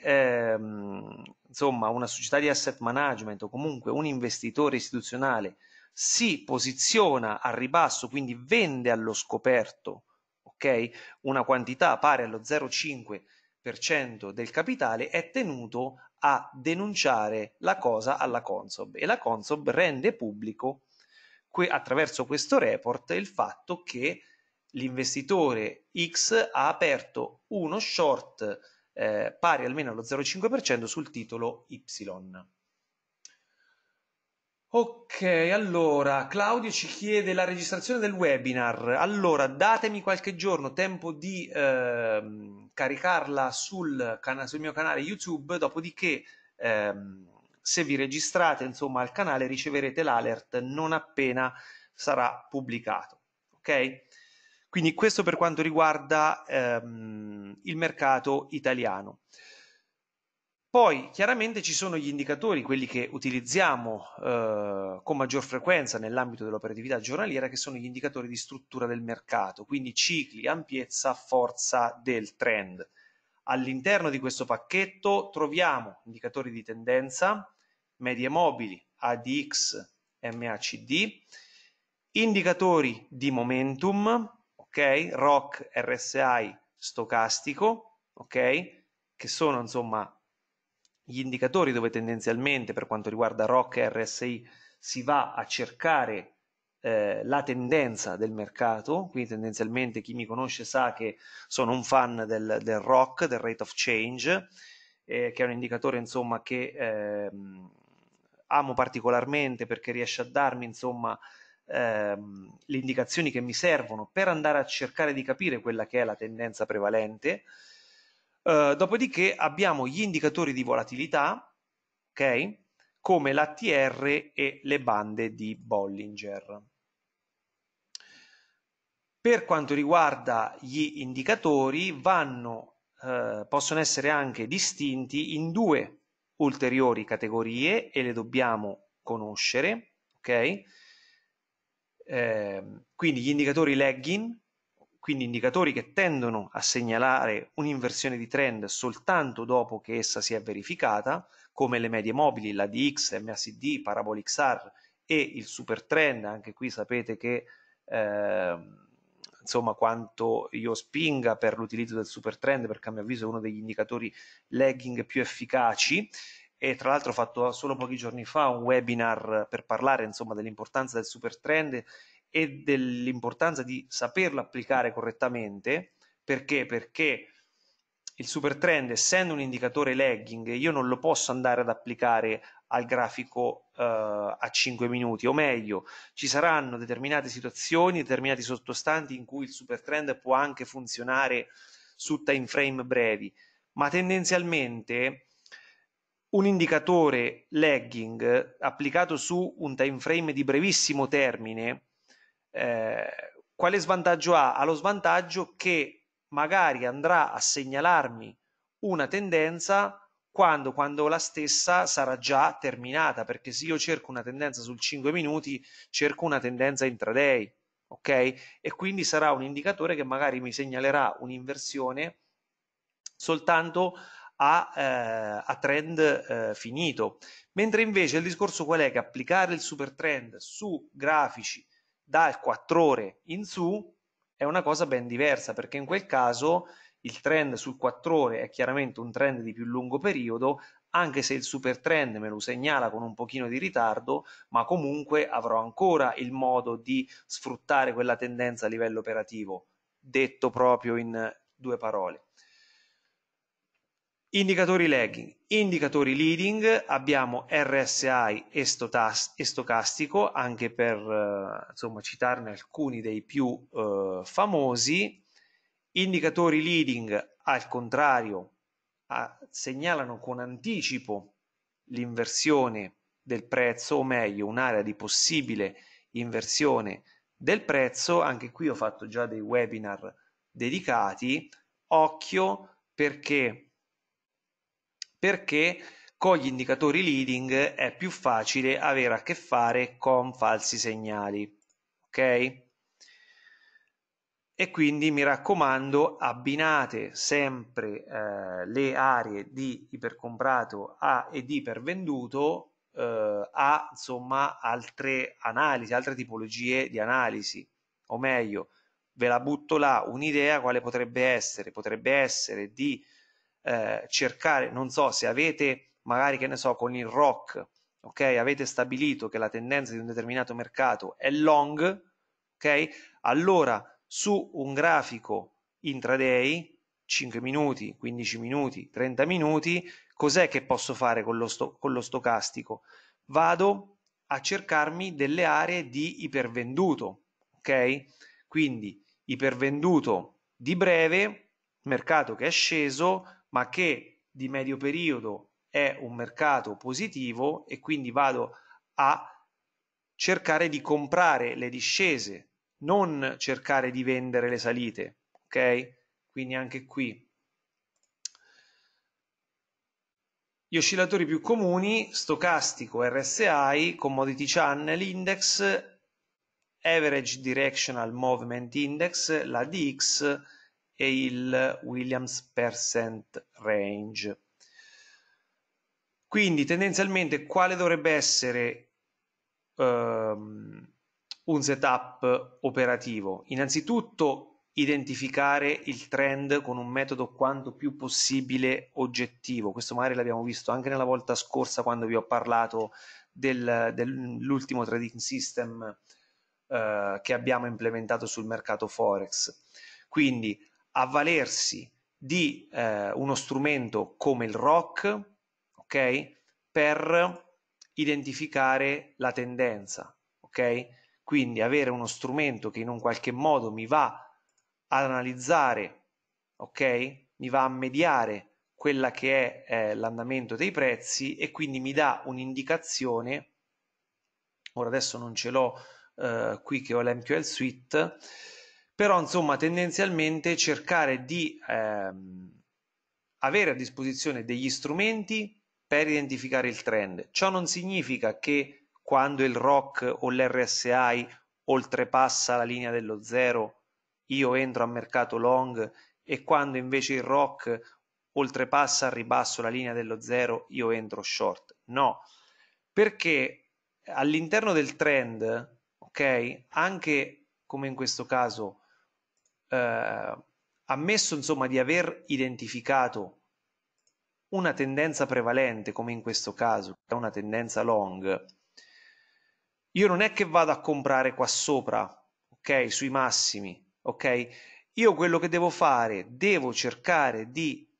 insomma una società di asset management o comunque un investitore istituzionale si posiziona al ribasso, quindi vende allo scoperto, ok, una quantità pari allo 0,5% del capitale, è tenuto a denunciare la cosa alla Consob, e la Consob rende pubblico attraverso questo report il fatto che l'investitore X ha aperto uno short pari almeno allo 0,5% sul titolo Y. Ok, allora Claudio ci chiede la registrazione del webinar. Allora, datemi qualche giorno, tempo di caricarla sul mio canale YouTube, dopodiché se vi registrate insomma al canale riceverete l'alert non appena sarà pubblicato, ok? Quindi questo per quanto riguarda il mercato italiano. Poi chiaramente ci sono gli indicatori, quelli che utilizziamo con maggior frequenza nell'ambito dell'operatività giornaliera, che sono gli indicatori di struttura del mercato, quindi cicli, ampiezza, forza del trend. All'interno di questo pacchetto troviamo indicatori di tendenza, medie mobili, ADX, MACD, indicatori di momentum, ok, ROC, RSI, stocastico, ok, che sono insomma gli indicatori dove tendenzialmente per quanto riguarda ROC e RSI si va a cercare la tendenza del mercato. Quindi tendenzialmente chi mi conosce sa che sono un fan del ROC, del Rate of Change, che è un indicatore insomma che amo particolarmente, perché riesce a darmi insomma le indicazioni che mi servono per andare a cercare di capire quella che è la tendenza prevalente. Dopodiché abbiamo gli indicatori di volatilità, ok, come l'ATR e le bande di Bollinger. Per quanto riguarda gli indicatori, possono essere anche distinti in due ulteriori categorie, e le dobbiamo conoscere, ok? Quindi gli indicatori lagging, quindi indicatori che tendono a segnalare un'inversione di trend soltanto dopo che essa si è verificata, come le medie mobili, la DX, MACD, Parabolic SAR e il super trend. Anche qui sapete che insomma quanto io spinga per l'utilizzo del super trend, perché a mio avviso è uno degli indicatori lagging più efficaci. E tra l'altro ho fatto solo pochi giorni fa un webinar per parlare insomma dell'importanza del super trend e dell'importanza di saperlo applicare correttamente. Perché? Perché il super trend, essendo un indicatore lagging, io non lo posso andare ad applicare al grafico a 5 minuti, o meglio, ci saranno determinate situazioni, determinati sottostanti in cui il super trend può anche funzionare su time frame brevi, ma tendenzialmente un indicatore lagging applicato su un time frame di brevissimo termine, quale svantaggio ha? Ha lo svantaggio che magari andrà a segnalarmi una tendenza quando la stessa sarà già terminata, perché se io cerco una tendenza sul 5 minuti, cerco una tendenza intraday, ok? E quindi sarà un indicatore che magari mi segnalerà un'inversione soltanto a trend finito, mentre invece il discorso qual è? Che applicare il super trend su grafici dal 4 ore in su è una cosa ben diversa, perché in quel caso il trend sul 4 ore è chiaramente un trend di più lungo periodo, anche se il super trend me lo segnala con un pochino di ritardo, ma comunque avrò ancora il modo di sfruttare quella tendenza a livello operativo, detto proprio in due parole. Indicatori lagging, indicatori leading, abbiamo RSI e stocastico, anche per insomma citarne alcuni dei più famosi. Indicatori leading al contrario segnalano con anticipo l'inversione del prezzo, o meglio un'area di possibile inversione del prezzo. Anche qui ho fatto già dei webinar dedicati, occhio perché con gli indicatori leading è più facile avere a che fare con falsi segnali, ok? E quindi mi raccomando, abbinate sempre le aree di ipercomprato e di ipervenduto a insomma altre analisi, altre tipologie di analisi, o meglio ve la butto là, un'idea quale potrebbe essere? Potrebbe essere di cercare, non so, se avete magari, che ne so, con il ROC, ok, avete stabilito che la tendenza di un determinato mercato è long, ok, allora su un grafico intraday, 5 minuti, 15 minuti, 30 minuti, cos'è che posso fare con lo stocastico? Vado a cercarmi delle aree di ipervenduto, ok? Quindi ipervenduto di breve, mercato che è sceso ma che di medio periodo è un mercato positivo, e quindi vado a cercare di comprare le discese, non cercare di vendere le salite, ok? Quindi anche qui gli oscillatori più comuni: stocastico, RSI, commodity channel index, average directional movement index, la DX e il Williams percent range. Quindi tendenzialmente quale dovrebbe essere un setup operativo? Innanzitutto identificare il trend con un metodo quanto più possibile oggettivo. Questo magari l'abbiamo visto anche nella volta scorsa quando vi ho parlato dell'ultimo trading system che abbiamo implementato sul mercato forex. Quindi avvalersi di uno strumento come il ROC, ok, per identificare la tendenza, ok? Quindi avere uno strumento che in un qualche modo mi va ad analizzare, ok? Mi va a mediare quella che è l'andamento dei prezzi, e quindi mi dà un'indicazione. Ora adesso non ce l'ho qui che ho l'MQL Suite, però insomma tendenzialmente cercare di avere a disposizione degli strumenti per identificare il trend. Ciò non significa che quando il ROC o l'RSI oltrepassa la linea dello zero io entro a mercato long, e quando invece il ROC oltrepassa al ribasso la linea dello zero io entro short. No, perché all'interno del trend, ok, anche come in questo caso ammesso insomma di aver identificato una tendenza prevalente, come in questo caso è una tendenza long, io non è che vado a comprare qua sopra, ok, sui massimi, ok? Io quello che devo fare, devo cercare di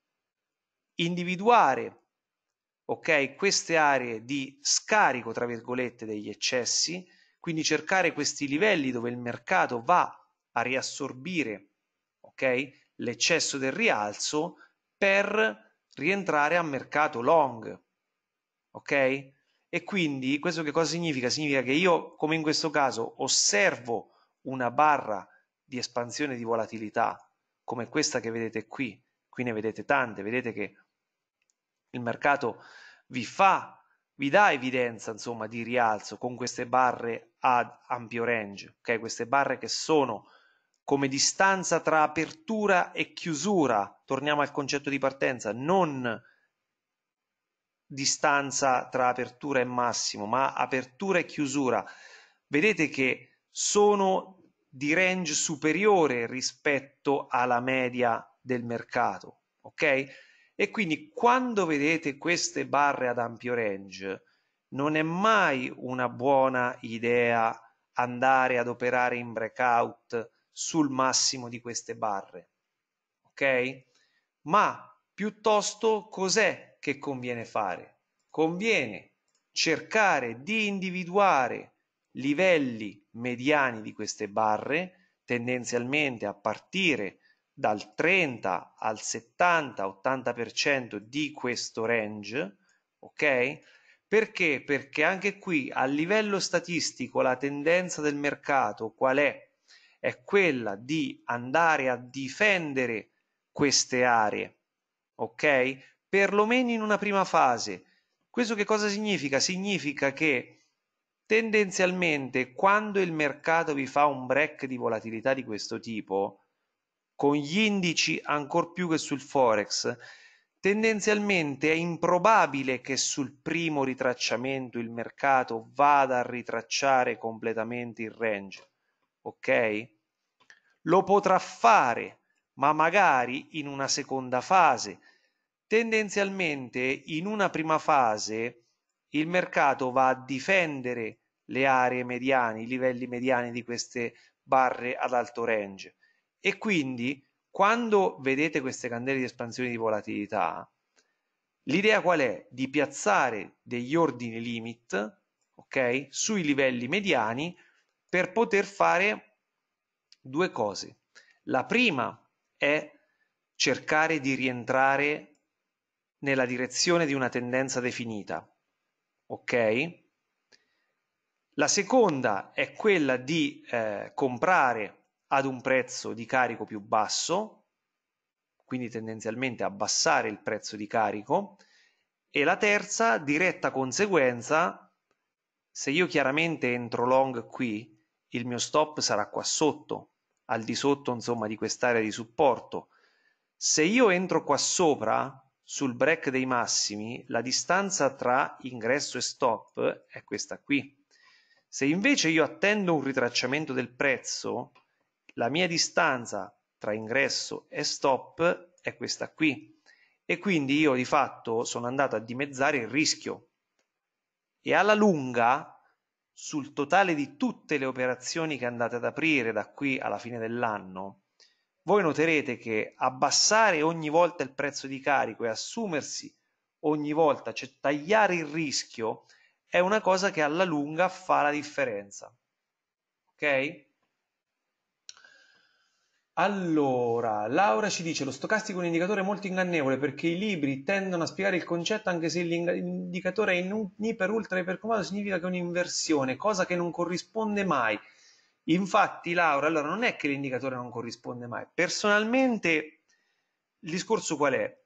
individuare, ok, queste aree di scarico, tra virgolette, degli eccessi, quindi cercare questi livelli dove il mercato va a riassorbire, ok, l'eccesso del rialzo per rientrare a mercato long, ok? E quindi questo che cosa significa? Significa che io, come in questo caso, osservo una barra di espansione di volatilità come questa che vedete qui, qui ne vedete tante, vedete che il mercato vi dà evidenza insomma di rialzo con queste barre ad ampio range, ok? Queste barre che sono come distanza tra apertura e chiusura, torniamo al concetto di partenza, non distanza tra apertura e massimo, ma apertura e chiusura. Vedete che sono di range superiore rispetto alla media del mercato, ok? E quindi quando vedete queste barre ad ampio range non è mai una buona idea andare ad operare in breakout sul massimo di queste barre, ok? Ma piuttosto cos'è che conviene fare? Conviene cercare di individuare livelli mediani di queste barre, tendenzialmente a partire dal 30 al 70-80% di questo range, ok? Perché? Perché anche qui a livello statistico la tendenza del mercato qual è? È quella di andare a difendere queste aree, ok? Perlomeno in una prima fase. Questo che cosa significa? Significa che tendenzialmente quando il mercato vi fa un break di volatilità di questo tipo, con gli indici ancor più che sul Forex, tendenzialmente è improbabile che sul primo ritracciamento il mercato vada a ritracciare completamente il range, ok? Lo potrà fare, ma magari in una seconda fase. Tendenzialmente in una prima fase il mercato va a difendere le aree mediane, i livelli mediani di queste barre ad alto range, e quindi quando vedete queste candele di espansione di volatilità l'idea qual è? Di piazzare degli ordini limit, ok, sui livelli mediani, per poter fare due cose. La prima è cercare di rientrare nella direzione di una tendenza definita, ok? La seconda è quella di comprare ad un prezzo di carico più basso, quindi tendenzialmente abbassare il prezzo di carico. E la terza, diretta conseguenza, se io chiaramente entro long qui, il mio stop sarà qua sotto, al di sotto insomma di quest'area di supporto. Se io entro qua sopra sul break dei massimi, la distanza tra ingresso e stop è questa qui. Se invece io attendo un ritracciamento del prezzo, la mia distanza tra ingresso e stop è questa qui, e quindi io di fatto sono andato a dimezzare il rischio, e alla lunga sul totale di tutte le operazioni che andate ad aprire da qui alla fine dell'anno voi noterete che abbassare ogni volta il prezzo di carico e assumersi ogni volta, cioè tagliare il rischio, è una cosa che alla lunga fa la differenza, ok? Allora, Laura ci dice: lo stocastico è un indicatore molto ingannevole perché i libri tendono a spiegare il concetto anche se l'indicatore è in iper ultra ipercomodo, significa che è un'inversione, cosa che non corrisponde mai. Infatti Laura, allora non è che l'indicatore non corrisponde mai. Personalmente il discorso qual è?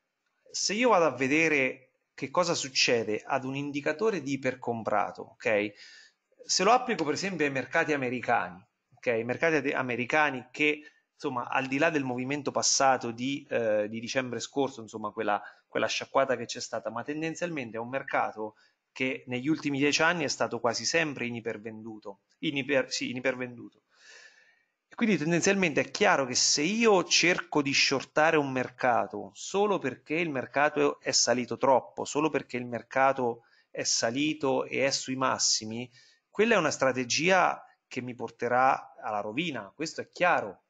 Se io vado a vedere che cosa succede ad un indicatore di ipercomprato, ok? Se lo applico per esempio ai mercati americani, ok? I mercati americani che insomma, al di là del movimento passato di dicembre scorso, insomma, quella sciacquata che c'è stata, ma tendenzialmente è un mercato che negli ultimi 10 anni è stato quasi sempre in ipervenduto. Quindi tendenzialmente è chiaro che se io cerco di shortare un mercato solo perché il mercato è salito troppo, solo perché il mercato è salito e è sui massimi, quella è una strategia che mi porterà alla rovina, questo è chiaro.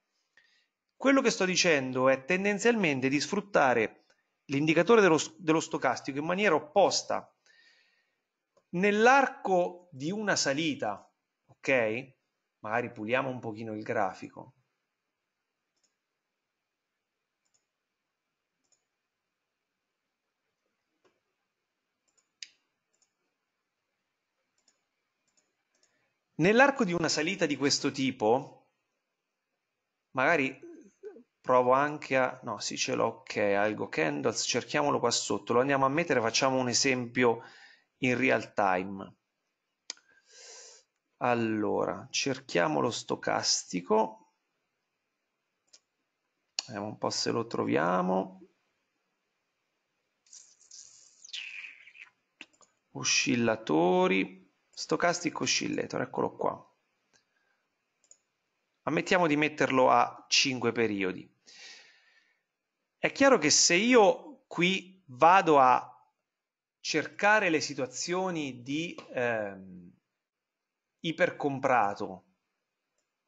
Quello che sto dicendo è tendenzialmente di sfruttare l'indicatore dello stocastico in maniera opposta. Nell'arco di una salita, ok? Magari puliamo un pochino il grafico. Nell'arco di una salita di questo tipo, magari provo anche a... No, sì, ce l'ho, ok, algo candles, cerchiamolo qua sotto, lo andiamo a mettere, facciamo un esempio in real time. Allora, cerchiamo lo stocastico, vediamo un po' se lo troviamo. Oscillatori, stocastico oscillator, eccolo qua. Ammettiamo di metterlo a 5 periodi. È chiaro che se io qui vado a cercare le situazioni di ipercomprato,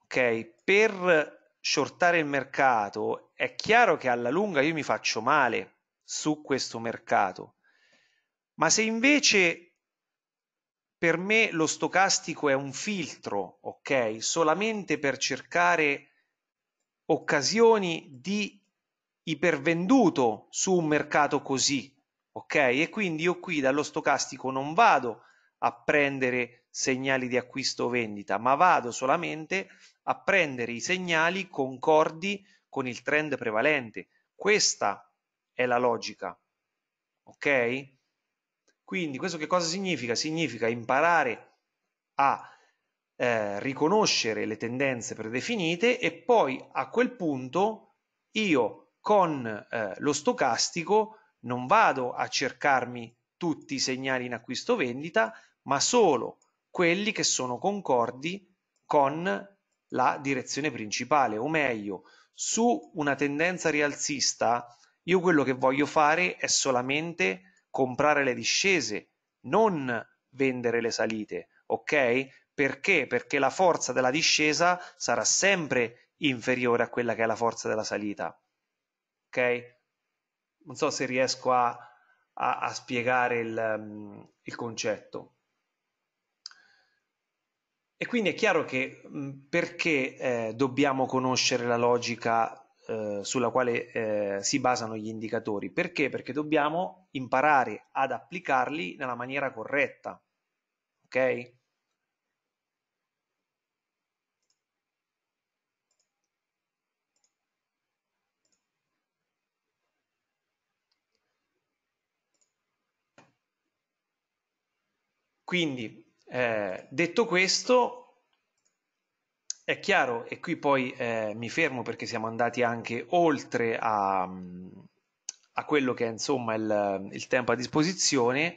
ok, per shortare il mercato, è chiaro che alla lunga io mi faccio male su questo mercato. Ma se invece per me lo stocastico è un filtro, ok, solamente per cercare occasioni di ipervenduto su un mercato così, ok, e quindi io qui dallo stocastico non vado a prendere segnali di acquisto o vendita, ma vado solamente a prendere i segnali concordi con il trend prevalente. Questa è la logica, ok? Quindi questo che cosa significa? Significa imparare a riconoscere le tendenze predefinite e poi a quel punto io con lo stocastico non vado a cercarmi tutti i segnali in acquisto vendita, ma solo quelli che sono concordi con la direzione principale, o meglio, su una tendenza rialzista io quello che voglio fare è solamente comprare le discese, non vendere le salite, ok? Perché? Perché la forza della discesa sarà sempre inferiore a quella che è la forza della salita, ok? Non so se riesco a spiegare il concetto. E quindi è chiaro che perché dobbiamo conoscere la logica sulla quale si basano gli indicatori? Perché? Perché dobbiamo imparare ad applicarli nella maniera corretta, ok? Quindi detto questo è chiaro, e qui poi mi fermo perché siamo andati anche oltre a quello che è insomma il tempo a disposizione.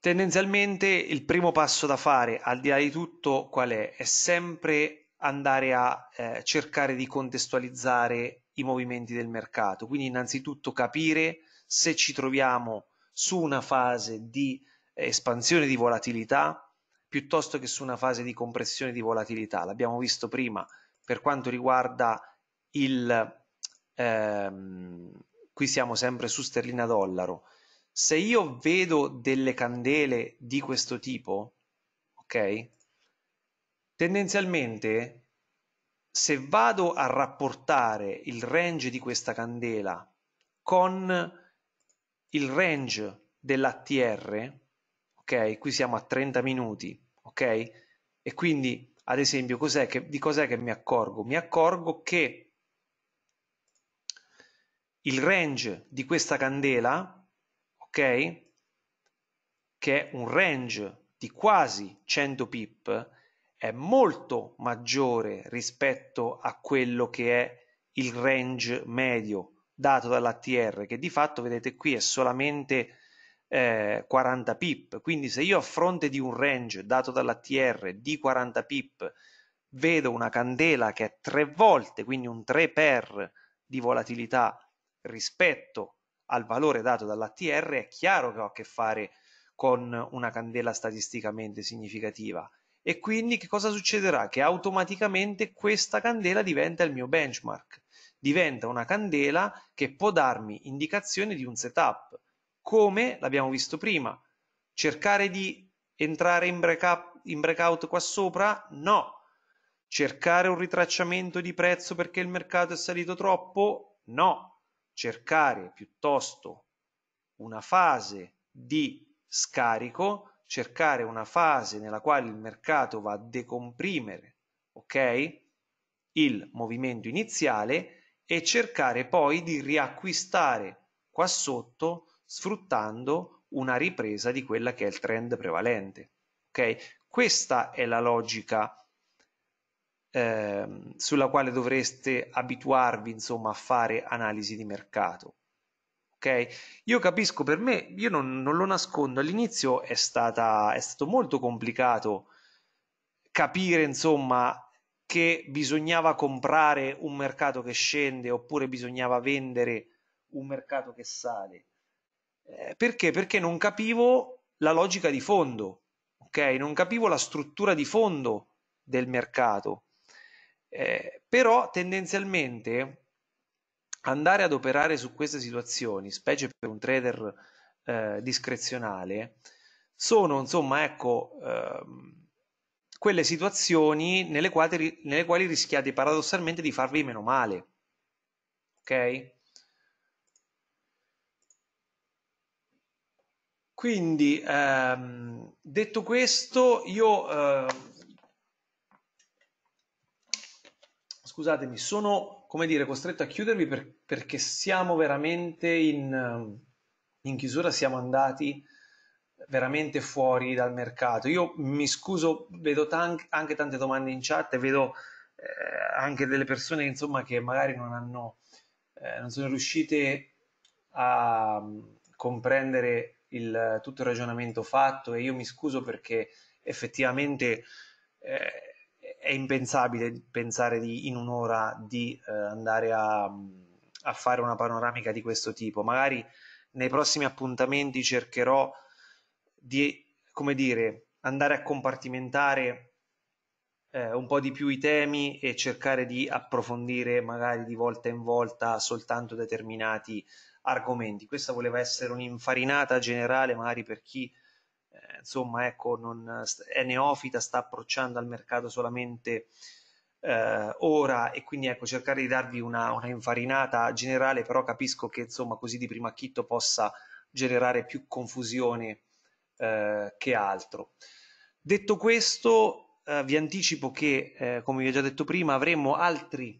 Tendenzialmente il primo passo da fare, al di là di tutto, qual è? È sempre andare a cercare di contestualizzare i movimenti del mercato, quindi innanzitutto capire se ci troviamo su una fase di espansione di volatilità piuttosto che su una fase di compressione di volatilità. L'abbiamo visto prima per quanto riguarda il qui siamo sempre su sterlina dollaro. Se io vedo delle candele di questo tipo, ok, tendenzialmente se vado a rapportare il range di questa candela con il range dell'ATR, ok, qui siamo a 30 minuti, ok, e quindi ad esempio di cos'è che mi accorgo? Mi accorgo che il range di questa candela, ok, che è un range di quasi 100 pip, è molto maggiore rispetto a quello che è il range medio dato dall'ATR, che di fatto vedete qui è solamente 40 pip. Quindi se io a fronte di un range dato dall'ATR di 40 pip vedo una candela che è 3 volte, quindi un 3x di volatilità rispetto al valore dato dall'ATR, è chiaro che ho a che fare con una candela statisticamente significativa. E quindi che cosa succederà? Che automaticamente questa candela diventa il mio benchmark, diventa una candela che può darmi indicazione di un setup, come l'abbiamo visto prima. Cercare di entrare in breakout qua sopra? No. Cercare un ritracciamento di prezzo perché il mercato è salito troppo? No. Cercare piuttosto una fase di scarico, cercare una fase nella quale il mercato va a decomprimere, ok? Il movimento iniziale, e cercare poi di riacquistare qua sotto sfruttando una ripresa di quella che è il trend prevalente, ok? Questa è la logica sulla quale dovreste abituarvi, insomma, a fare analisi di mercato. Okay. Io capisco, per me, io non lo nascondo, all'inizio è stato molto complicato capire, insomma, che bisognava comprare un mercato che scende oppure bisognava vendere un mercato che sale. Perché? Perché non capivo la logica di fondo, ok? Non capivo la struttura di fondo del mercato. Però tendenzialmente andare ad operare su queste situazioni, specie per un trader discrezionale, sono, insomma, ecco, quelle situazioni nelle quali rischiate paradossalmente di farvi meno male, ok? Quindi, detto questo, io, scusatemi, sono, come dire, costretto a chiudervi perché siamo veramente in chiusura, siamo andati veramente fuori dal mercato. Io mi scuso, vedo anche tante domande in chat e vedo anche delle persone, insomma, che magari non sono riuscite a comprendere tutto il ragionamento fatto, e io mi scuso perché effettivamente è impensabile pensare in un'ora di andare a fare una panoramica di questo tipo. Magari nei prossimi appuntamenti cercherò di, come dire, andare a compartimentare un po' di più i temi e cercare di approfondire magari di volta in volta soltanto determinati argomenti. Questa voleva essere un'infarinata generale, magari per chi, insomma, ecco, non è neofita, sta approcciando al mercato solamente ora, e quindi, ecco, cercare di darvi una infarinata generale. Però capisco che, insomma, così di primo acchito possa generare più confusione che altro. Detto questo, vi anticipo che, come vi ho già detto prima, avremo altri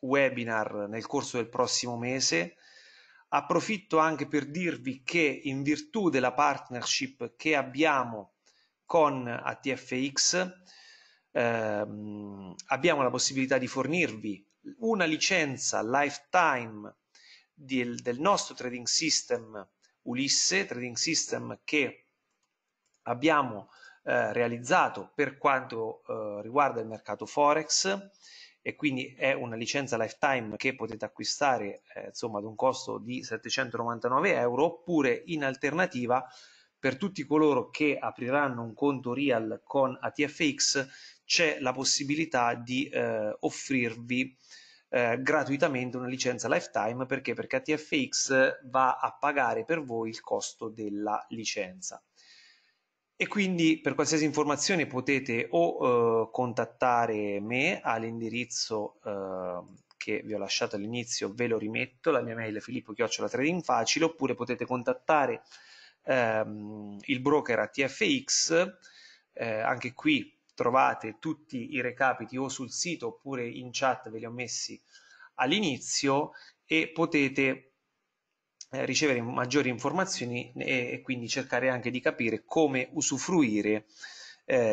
webinar nel corso del prossimo mese. Approfitto anche per dirvi che, in virtù della partnership che abbiamo con ATFX, abbiamo la possibilità di fornirvi una licenza lifetime del nostro trading system Ulisse, trading system che abbiamo realizzato per quanto riguarda il mercato Forex, e quindi è una licenza lifetime che potete acquistare, insomma, ad un costo di 799 euro, oppure, in alternativa, per tutti coloro che apriranno un conto real con ATFX c'è la possibilità di offrirvi gratuitamente una licenza lifetime. Perché? Perché ATFX va a pagare per voi il costo della licenza. E quindi, per qualsiasi informazione, potete o contattare me all'indirizzo che vi ho lasciato all'inizio, ve lo rimetto, la mia mail è filippo@tradingfacile, oppure potete contattare il broker ATFX. Anche qui trovate tutti i recapiti o sul sito oppure in chat, ve li ho messi all'inizio, e potete ricevere maggiori informazioni e quindi cercare anche di capire come usufruire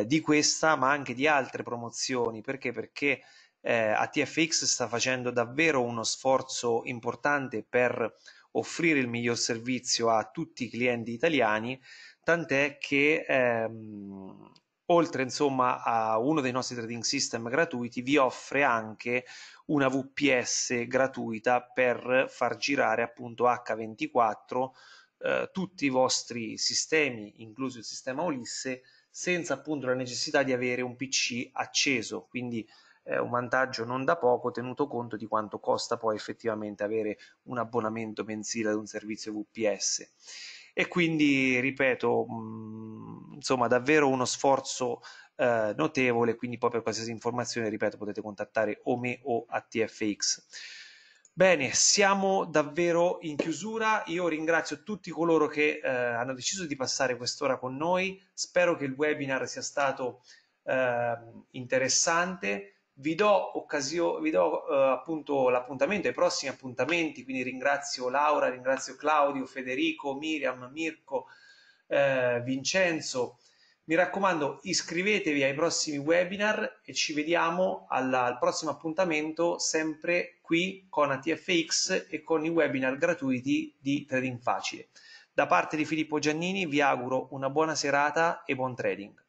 di questa, ma anche di altre promozioni. Perché? Perché ATFX sta facendo davvero uno sforzo importante per offrire il miglior servizio a tutti i clienti italiani, tant'è che oltre insomma a uno dei nostri trading system gratuiti, vi offre anche una VPS gratuita per far girare appunto H24 tutti i vostri sistemi, incluso il sistema Ulisse, senza appunto la necessità di avere un PC acceso, quindi è un vantaggio non da poco, tenuto conto di quanto costa poi effettivamente avere un abbonamento mensile ad un servizio VPS. E quindi ripeto, insomma davvero uno sforzo notevole, quindi poi per qualsiasi informazione, ripeto, potete contattare o me o ATFX. Bene, siamo davvero in chiusura, io ringrazio tutti coloro che hanno deciso di passare quest'ora con noi, spero che il webinar sia stato interessante. Vi do appunto l'appuntamento ai prossimi appuntamenti, quindi ringrazio Laura, ringrazio Claudio, Federico, Miriam, Mirko, Vincenzo. Mi raccomando, iscrivetevi ai prossimi webinar e ci vediamo al prossimo appuntamento, sempre qui con ATFX e con i webinar gratuiti di Trading Facile. Da parte di Filippo Giannini vi auguro una buona serata e buon trading.